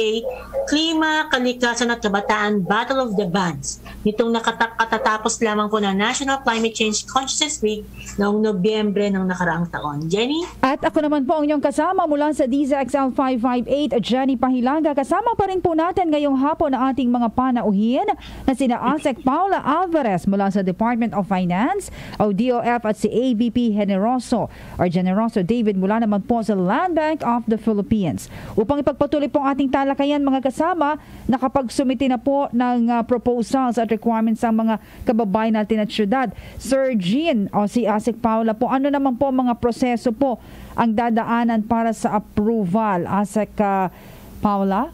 Klima, Kalikasan at Kabataan Battle of the Bands nitong nakatatapos lamang po na National Climate Change Consciousness Week noong Nobyembre ng nakaraang taon. Jenny? At ako naman po ang inyong kasama mula sa D Z X L five five eight, Jenny Pahilanga. Kasama pa rin po natin ngayong hapon ang ating mga panauhin na sina Asec Paula Alvarez mula sa Department of Finance, o D O F, at si D B P Generoso or Generoso David mula naman po sa Land Bank of the Philippines. Upang ipagpatuloy po ang ating talakayan, mga kasama, nakapagsumiti na po ng uh, proposals at requirements sa mga kababayan natin at syudad. Sir Jean o si Asec Paula po, ano naman po mga proseso po ang dadaanan para sa approval? Asec uh, Paula?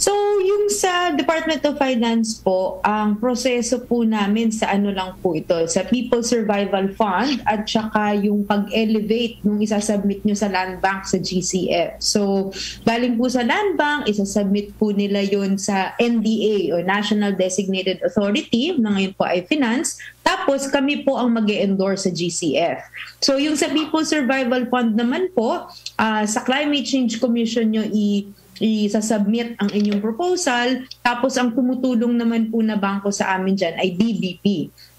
So, yung sa Department of Finance po, ang proseso po namin sa ano lang po ito, sa People's Survival Fund at saka yung pag-elevate nung isasubmit nyo sa Land Bank sa G C F. So, galing po sa Land Bank, isasubmit po nila yun sa N D A o National Designated Authority, na ngayon po ay Finance. Tapos kami po ang mag-e-endorse sa G C F. So, yung sa People's Survival Fund naman po, uh, sa Climate Change Commission nyo i- i-submit ang inyong proposal, tapos ang tumutulong naman po na bangko sa amin dyan ay D B P.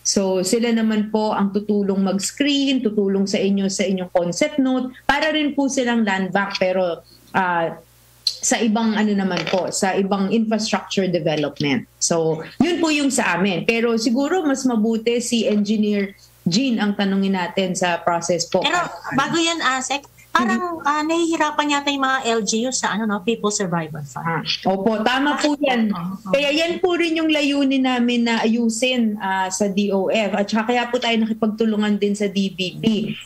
So sila naman po ang tutulong mag-screen, tutulong sa inyo sa inyong concept note, para rin po silang land bank pero uh, sa ibang ano naman po, sa ibang infrastructure development. So yun po yung sa amin. Pero siguro mas mabuti si Engineer Jean ang tanungin natin sa process po. Pero bago yan, uh, Sec, parang uh, nahihirapan yata yung mga L G U sa ano, no? People's Survival Fund. Opo, tama po yan. Kaya yan po rin yung layunin namin na ayusin uh, sa D O F. At saka kaya po tayo nakipagtulungan din sa D B P.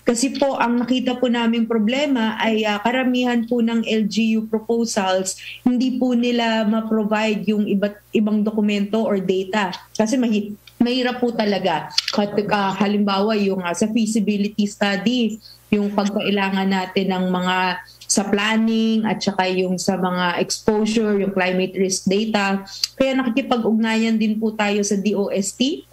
Kasi po, ang nakita po naming problema ay uh, karamihan po ng L G U proposals, hindi po nila ma-provide yung iba't ibang dokumento or data. Kasi mahirap. Mahirap po talaga. At, uh, halimbawa, yung uh, sa feasibility study, yung pagkailangan natin ng mga sa planning at saka yung sa mga exposure, yung climate risk data. Kaya nakikipag-ugnayan din po tayo sa D O S T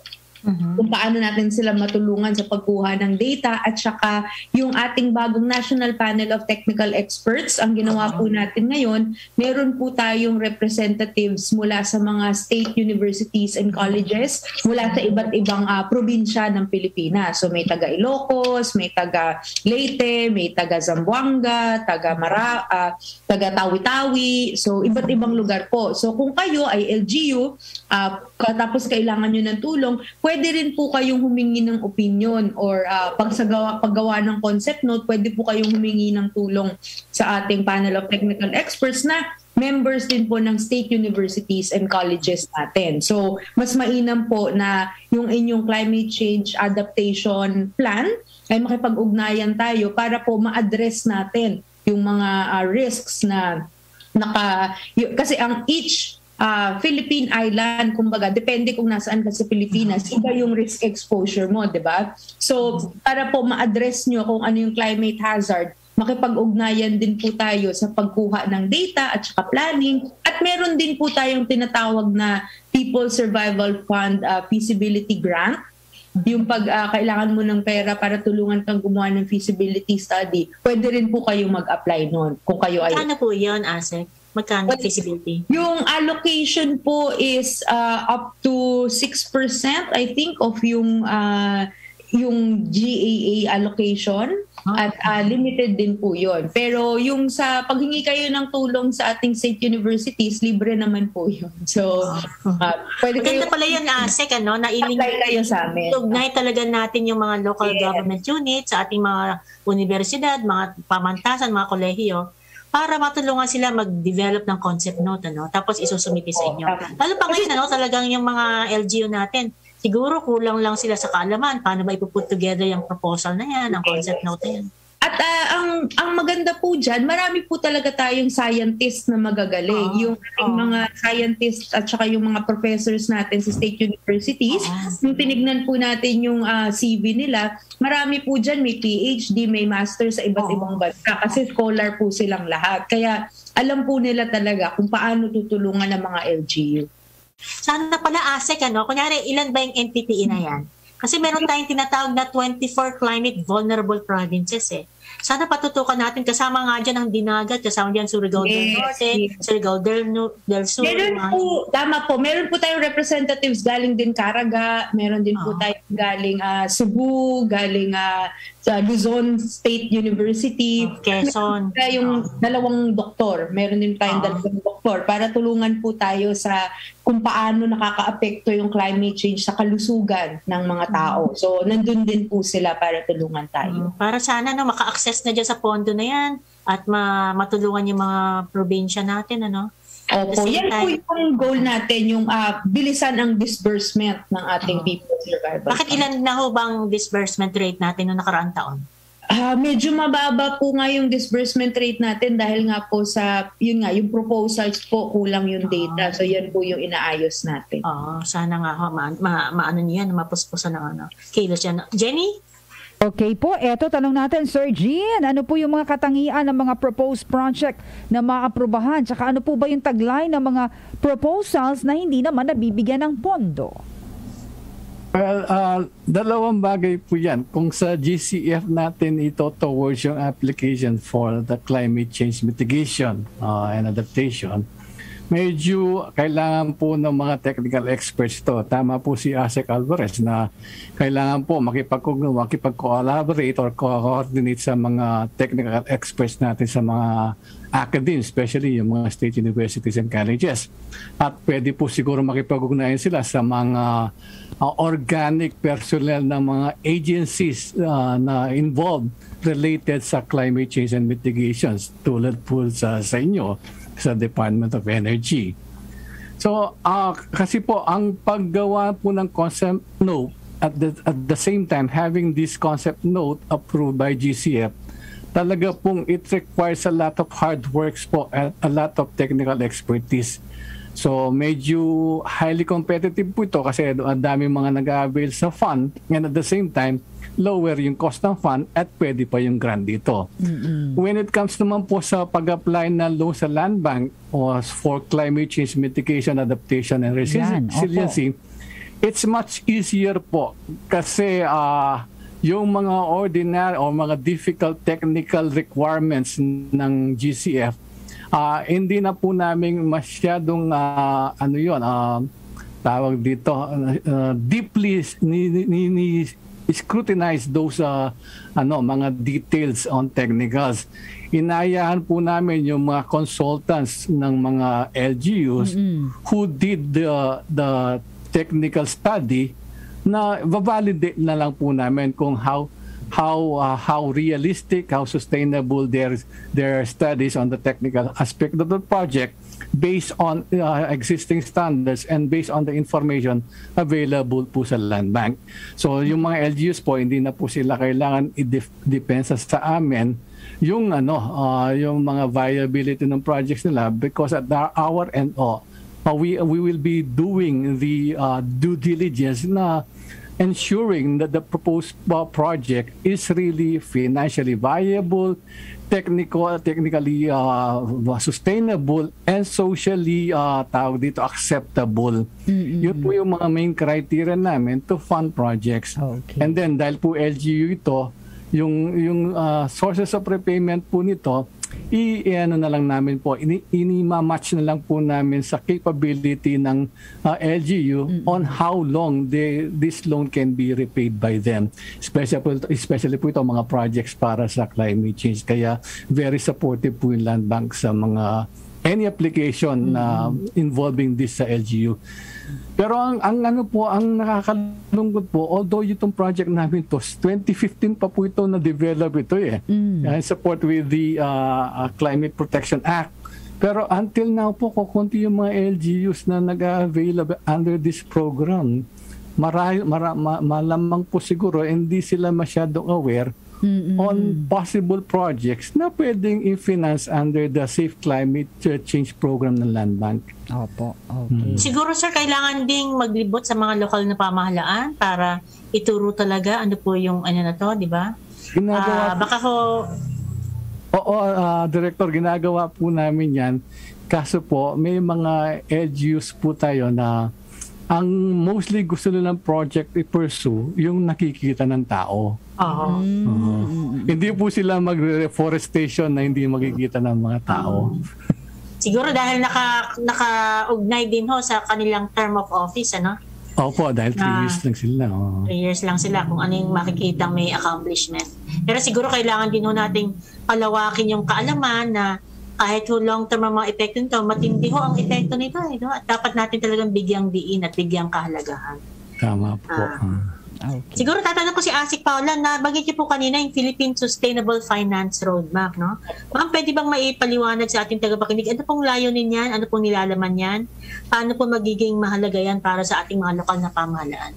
uh-huh. kung paano natin sila matulungan sa pagkuha ng data at saka yung ating bagong National Panel of Technical Experts. Ang ginawa uh-huh. po natin ngayon, meron po tayong representatives mula sa mga state universities and colleges mula sa iba't ibang uh, probinsya ng Pilipinas. So may taga Ilocos, may taga Leyte, may taga Zamboanga, taga Mara, uh, taga Tawi-Tawi. So iba't ibang lugar po. So kung kayo ay L G U, uh, tapos kailangan nyo ng tulong, pwede rin po kayong humingi ng opinion or uh, pagsagawa, paggawa ng concept note, pwede po kayong humingi ng tulong sa ating panel of technical experts na members din po ng state universities and colleges natin. So, mas mainam po na yung inyong climate change adaptation plan ay makipag-ugnayan tayo para po ma-address natin yung mga uh, risks na naka... Y- kasi ang each... Uh, Philippine Island, kumbaga, depende kung nasaan ka sa Pilipinas, iba yung risk exposure mo, di ba? So, para po ma-address nyo kung ano yung climate hazard, makipag-ugnayan din po tayo sa pagkuha ng data at saka planning. At meron din po tayong tinatawag na People's Survival Fund uh, Feasibility Grant. Yung pag uh, kailangan mo ng pera para tulungan kang gumawa ng feasibility study, pwede rin po kayong mag-apply noon kung kayo ay... Ano po yun, Asek? Magkano feasibility? Yung allocation po is uh, up to six percent I think of yung uh, yung G A A allocation at uh, limited din po yun. Pero yung sa paghingi kayo ng tulong sa ating state universities, libre naman po yun. So, uh, pwede kayo... Maganda pala yun, Asek, ano? Nailing- kayo sa amin. Tugnay talaga natin yung mga local yeah. government units sa ating mga universidad, mga pamantasan, mga kolehiyo, para matulungan sila mag-develop ng concept note, ano? Tapos isusumiti sa inyo. Lalo pa ngayon, ano, talagang yung mga L G U natin, siguro kulang lang sila sa kaalaman. Paano ba ipuput together yung proposal na yan, ang concept note na yan? At uh, ang ang maganda po dyan, marami po talaga tayong scientists na magagaling. Oh, yung oh. mga scientists at saka yung mga professors natin sa state universities, oh. yung tinignan po natin yung uh, C V nila, marami po dyan may P H D, may master sa iba't oh. ibang bansa kasi scholar po silang lahat. Kaya alam po nila talaga kung paano tutulungan ng mga L G U. Sana pala, Asek, ano? Kunyari, ilan ba yung N P P E na yan? Kasi meron tayong tinatawag na twenty-four climate vulnerable provinces eh. Sana patutukan natin, kasama nga dyan ang Dinagat, kasama dyan Surigao yes. del Norte, Surigao del, del Sur. Meron po, tama po, meron po tayong representatives galing din Caraga, meron din oh. po tayong galing uh, Cebu, galing uh, sa Luzon State University. Okay, Quezon. Meron tayong oh. dalawang doktor, meron din tayong oh. dalawang doktor para tulungan po tayo sa kung paano nakakaapekto yung climate change sa kalusugan ng mga tao. So, nandun din po sila para tulungan tayo. Para sana no, maka-access na dyan sa pondo na yan at ma- matulungan yung mga probinsya natin, ano? Opo, yan po yung goal natin, yung uh, bilisan ang disbursement ng ating uh-huh. people. Bakit ilan na ho bang disbursement rate natin noong nakaraang taon? Uh, medyo mababa po nga yung disbursement rate natin dahil nga po sa, yun nga, yung proposals po, kulang yung data. So yan po yung inaayos natin. Oh, sana nga ho, maano ma ma niyan, mapuspusan ng ano. Kilos yan. Jenny? Okay po, eto tanong natin, Sir Jean, ano po yung mga katangian ng mga proposed project na maaprubahan? Tsaka ano po ba yung tagline ng mga proposals na hindi naman nabibigyan ng pondo? Well, uh, dalawang bagay po yan. Kung sa G C F natin ito towards yung application for the climate change mitigation uh, and adaptation, medyo kailangan po ng mga technical experts to. Tama po si Asek Alvarez na kailangan po makipag-collaborate or coordinate sa mga technical experts natin sa mga academe, especially yung mga state universities and colleges. At pwede po siguro makipag-ugnayan sila sa mga uh, organic personnel ng mga agencies uh, na involved related sa climate change and mitigations tulad po sa, sa inyo sa Department of Energy. So, uh, kasi po, ang paggawa po ng concept note, at the, at the same time, having this concept note approved by G C F, talaga pong it requires a lot of hard works po, and a lot of technical expertise. So, medyo highly competitive po ito kasi ang dami mga nag-avail sa fund and at the same time, lower yung cost ng fund at pwede pa yung grant dito. Mm-hmm. When it comes naman po sa pag-apply na loan sa Land Bank or for climate change mitigation, adaptation, and resiliency, it's much easier po kasi uh, yung mga ordinary or mga difficult technical requirements ng G C F, Uh, hindi na po namin masyadong uh, ano yun, uh, tawag dito, uh, deeply scrutinize those uh, ano, mga details on technicals. Inayahan po namin yung mga consultants ng mga L G Us mm-hmm. who did the, the technical study na validate na lang po namin kung how how uh, how realistic, how sustainable their their studies on the technical aspect of the project based on uh, existing standards and based on the information available po sa Land Bank. So yung mga L G Us po, hindi na po sila kailangan i-depensa sa amin yung ano uh, yung mga viability ng projects nila because at our end oh, uh, we we will be doing the uh, due diligence na ensuring that the proposed project is really financially viable, technical, technically uh, sustainable, and socially uh, tawag dito, acceptable. Mm-hmm. Yun po yung mga main criteria namin to fund projects. Okay. And then dahil po L G U ito, yung, yung uh, sources of repayment po nito, i-ano na lang namin po, ini-match na lang po namin sa capability ng uh, L G U mm. on how long they, this loan can be repaid by them. Especially po, especially po ito mga projects para sa climate change. Kaya very supportive po yung Land Bank sa mga any application na mm. uh, involving this sa L G U. Pero ang, ang ano po, ang nakakalungkot po, although itong project namin to, twenty fifteen pa po ito na-develop ito eh. Mm. Uh, support with the uh, Climate Protection Act. Pero until now po, kukunti yung mga L G Us na nag-available under this program. Maray, mara, ma, malamang po siguro, hindi sila masyadong aware Mm-mm. on possible projects na pwedeng i-finance under the Safe Climate Change Program ng Land Bank. Opo. Okay. Mm. Siguro sir, kailangan ding maglibot sa mga lokal na pamahalaan para ituro talaga ano po yung ano na to, di ba? Uh, baka ko... Oo, uh, Director, ginagawa po namin yan. Kaso po, may mga L G Us po tayo na ang mostly gusto nilang project i-pursue yung nakikita ng tao. Uh-huh. Uh-huh. Hindi po sila mag-reforestation na hindi makikita ng mga tao. Siguro dahil naka, naka-ugnay din ho sa kanilang term of office, ano? Opo, dahil three uh, years lang sila. Oh. Three years lang sila kung ano yung makikita may accomplishment. Pero siguro kailangan din ho nating palawakin yung kaalaman na kahit ho long-term ang mga epekto nito, matindi ho ang epekto nito. Eh, no? At dapat natin talagang bigyang diin at bigyang kahalagahan. Tama po. Uh, okay. Siguro tatanong ko si Asik Paula, na bagay niyo po kanina yung Philippine Sustainable Finance Roadmap. No? Ma'am, pwede bang maipaliwanag sa ating tagapakinig? Ano pong layunin yan? Ano pong nilalaman yan? Paano po magiging mahalaga yan para sa ating mga lokal na pamahalaan?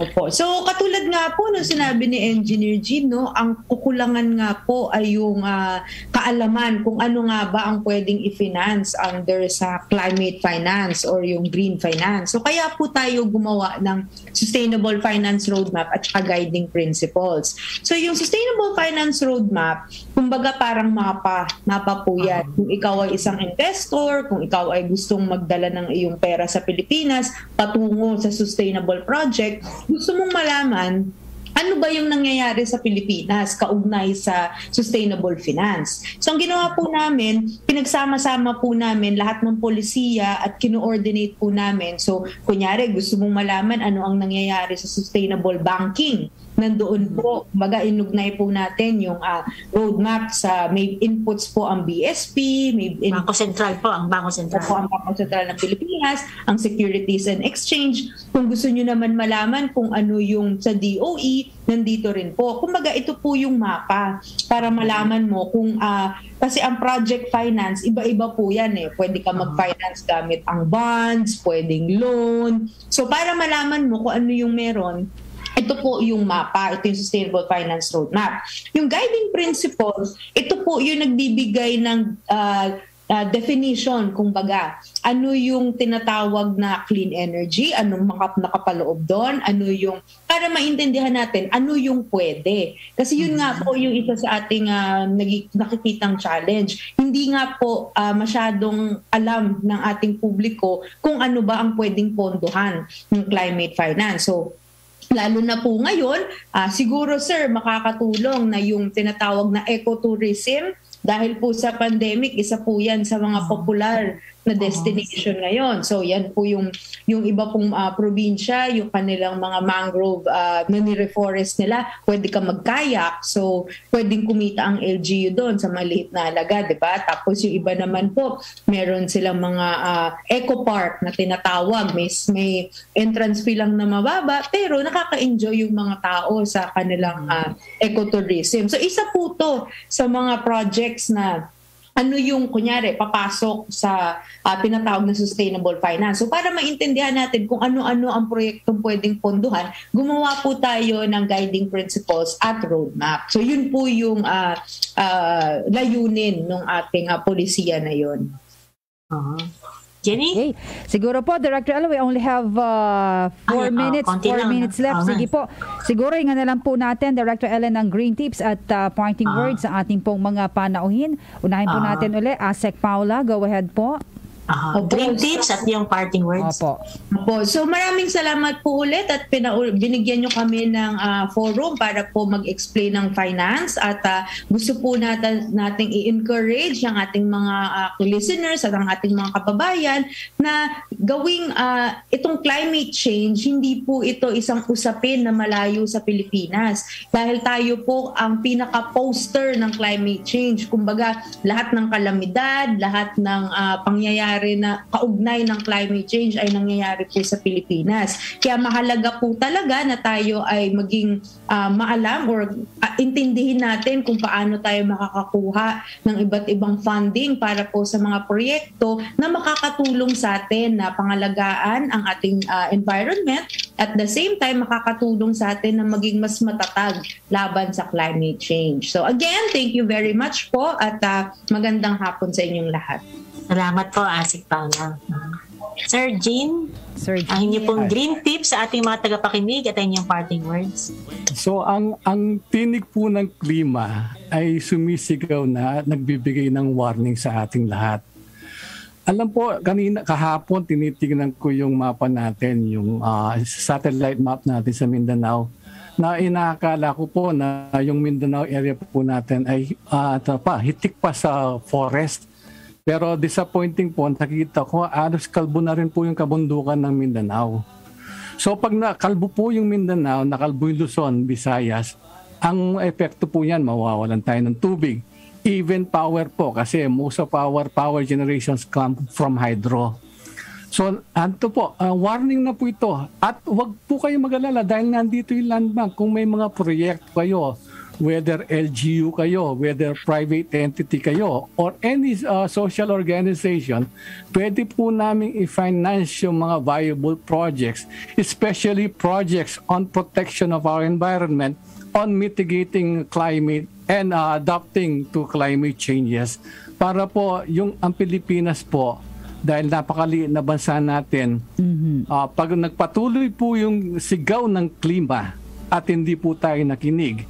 Opo. So katulad nga po nung sinabi ni Engineer Jean, no, ang kukulangan nga po ay yung uh, kaalaman kung ano nga ba ang pwedeng i-finance under sa climate finance or yung green finance. So kaya po tayo gumawa ng Sustainable Finance Roadmap at saka guiding principles. So yung Sustainable Finance Roadmap, kumbaga parang mapa, mapa po yan. Kung ikaw ay isang investor, kung ikaw ay gustong magdala ng iyong pera sa Pilipinas patungo sa sustainable project, gusto mong malaman ano ba yung nangyayari sa Pilipinas kaugnay sa sustainable finance. So ang ginawa po namin, pinagsama-sama po namin lahat ng polisiya at kino-ordinate po namin. So kunyari gusto mong malaman ano ang nangyayari sa sustainable banking. Nandoon po, baga inugnay po natin yung uh, roadmap sa may inputs po ang B S P, may Banco Central po, ang Banco Central po, ang Banco Central ng Pilipinas, ang Securities and Exchange. Kung gusto nyo naman malaman kung ano yung sa D O E, nandito rin po. Kumbaga ito po yung mapa para malaman mo kung, uh, kasi ang project finance, iba-iba po yan eh. Pwede ka mag-finance gamit ang bonds, pwedeng loan. So para malaman mo kung ano yung meron, ito po yung mapa, ito yung Sustainable Finance Roadmap. Yung guiding principles, ito po yung nagbibigay ng uh, uh, definition, kung baga, ano yung tinatawag na clean energy, anong makap nakapaloob doon, ano yung, para maintindihan natin, ano yung pwede. Kasi yun nga po yung isa sa ating uh, nakikitang challenge. Hindi nga po uh, masyadong alam ng ating publiko kung ano ba ang pwedeng pondohan ng climate finance. So, lalo na po ngayon, uh, siguro sir makakatulong na yung tinatawag na ecotourism dahil po sa pandemic, isa po yan sa mga popular na destination ngayon. So yan po yung, yung iba pong uh, probinsya, yung kanilang mga mangrove uh, mini-reforest nila, pwede ka magkayak. So pwedeng kumita ang L G U doon sa maliit na halaga, di ba? Tapos yung iba naman po, meron silang mga uh, eco park na tinatawag. May, may entrance fee lang na mababa, pero nakaka-enjoy yung mga tao sa kanilang uh, ecotourism. So isa po to sa mga projects na ano yung, kunyari, papasok sa uh, pinatawag na sustainable finance. So para maintindihan natin kung ano-ano ang proyektong pwedeng ponduhan, gumawa po tayo ng guiding principles at roadmap. So yun po yung uh, uh, layunin ng ating uh, polisiya na yun. Uh-huh. Jenny? Okay. Siguro po, Director Al, we only have uh, four Ay, minutes, oh, four lang. minutes left. Oh, sige po. Siguro, hinga na lang po natin, Director Ellen, ng green tips at uh, pointing uh, words sa ating pong mga panauhin. Unahin uh, po natin uli. A S E C Paula, go ahead po. Uh, green tips at yung parting words. Opo. Opo. So maraming salamat po ulit at binigyan nyo kami ng uh, forum para po mag-explain ng finance at uh, gusto po natin, natin i-encourage ang ating mga uh, listeners at ang ating mga kababayan na gawing uh, itong climate change, hindi po ito isang usapin na malayo sa Pilipinas dahil tayo po ang pinaka-poster ng climate change. Kumbaga lahat ng kalamidad, lahat ng uh, pangyayari na kaugnay ng climate change ay nangyayari po sa Pilipinas. Kaya mahalaga po talaga na tayo ay maging uh, maalam or uh, intindihin natin kung paano tayo makakakuha ng iba't ibang funding para po sa mga proyekto na makakatulong sa atin na pangalagaan ang ating uh, environment at the same time makakatulong sa atin na maging mas matatag laban sa climate change. So again, thank you very much po at uh, magandang hapon sa inyong lahat. Salamat po, Asik Paula. Sir Jean, ang inyong pong green tips sa ating mga tagapakinig at inyong parting words. So, ang, ang tinig po ng klima ay sumisigaw na at nagbibigay ng warning sa ating lahat. Alam po, kanina, kahapon tinitingnan ko yung mapa natin, yung uh, satellite map natin sa Mindanao, na inaakala ko po na yung Mindanao area po natin ay uh, pa, hitik pa sa forest. Pero disappointing po, nakikita ko, alos kalbo na rin po yung kabundukan ng Mindanao. So pag nakalbo po yung Mindanao, nakalbo yung Luzon, Visayas, ang epekto po yan, mawawalan tayo ng tubig. Even power po, kasi most of our power generations come from hydro. So anto po, uh, warning na po ito. At wag po kayo mag-alala dahil nandito yung Land Bank. Kung may mga proyekto kayo whether L G U kayo, whether private entity kayo, or any uh, social organization, pwede po namin i-finance yung mga viable projects, especially projects on protection of our environment, on mitigating climate and uh, adapting to climate changes. Para po yung ang Pilipinas po, dahil napakaliit na bansa natin, mm-hmm. uh, pag nagpatuloy po yung sigaw ng klima at hindi po tayo nakinig,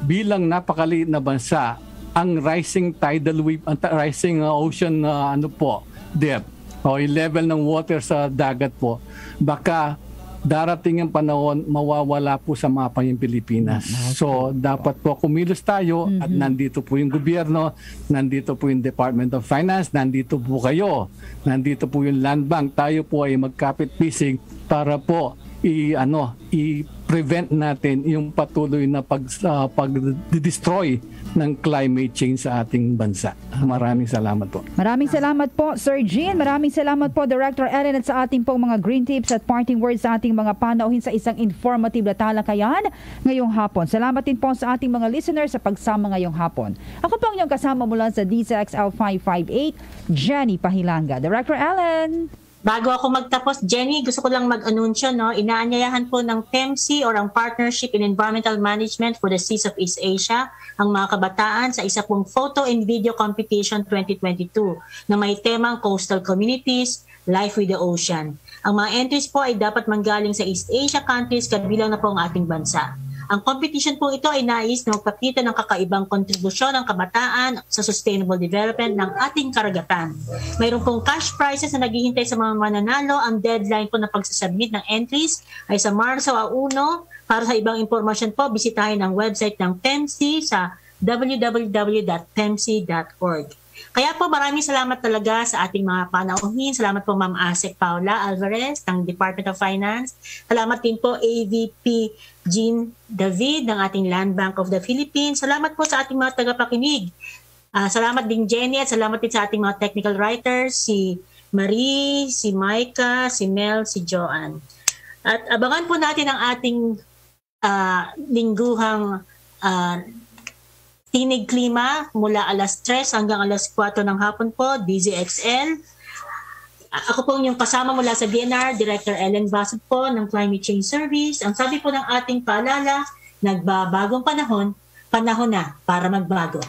bilang napakaliit na bansa, ang rising tidal wave, ang rising ocean uh, ano po, depth, o level ng water sa dagat po, baka darating ang panahon, mawawala po sa mapa yung Pilipinas. So, dapat po kumilos tayo at nandito po yung gobyerno, nandito po yung Department of Finance, nandito po kayo, nandito po yung Land Bank. Tayo po ay magkapit-pising para po i ano i-prevent natin yung patuloy na pag uh, pag-destroy ng climate change sa ating bansa. Maraming salamat po. Maraming salamat po, Sir Jean. Maraming salamat po, Director Ellen, at sa ating pong mga green tips at parting words sa ating mga panauhin sa isang informative na talakayan ngayong hapon. Salamat din po sa ating mga listeners sa pagsama ngayong hapon. Ako po ang inyong kasama mula sa D Z X L five five eight, Jenny Pahilanga. Director Ellen. Bago ako magtapos, Jenny, gusto ko lang mag-anunsyo, no? Inaanyayahan po ng P E M C or ang Partnership in Environmental Management for the Seas of East Asia ang mga kabataan sa isa pong Photo and Video Competition twenty twenty-two na may temang Coastal Communities, Life with the Ocean. Ang mga entries po ay dapat manggaling sa East Asia countries kabilang na po ang ating bansa. Ang competition po ito ay nais na magpakita ng kakaibang kontribusyon ng kabataan sa sustainable development ng ating karagatan. Mayroon pong cash prizes na naghihintay sa mga mananalo. Ang deadline po na pagsasubmit ng entries ay sa Marso one. Para sa ibang impormasyon po, bisitahin ang website ng P E M C sa w w w dot p e m c dot org. Kaya po maraming salamat talaga sa ating mga panauhin. Salamat po Ma'am Asik Paula Alvarez ng Department of Finance. Salamat din po A V P Green David ng ating Land Bank of the Philippines. Salamat po sa ating mga tagapakinig. Uh, salamat din Jenny at salamat din sa ating mga technical writers, si Marie, si Micah, si Mel, si Joanne. At abangan po natin ang ating uh, lingguhang uh, Tinig Klima mula alas tres hanggang alas kuwatro ng hapon po, D Z X L. Ako po yung kasama mula sa D N R, Director Ellen Basug po ng Climate Change Service. Ang sabi po ng ating paalala, nagbabagong panahon, panahon na para magbago.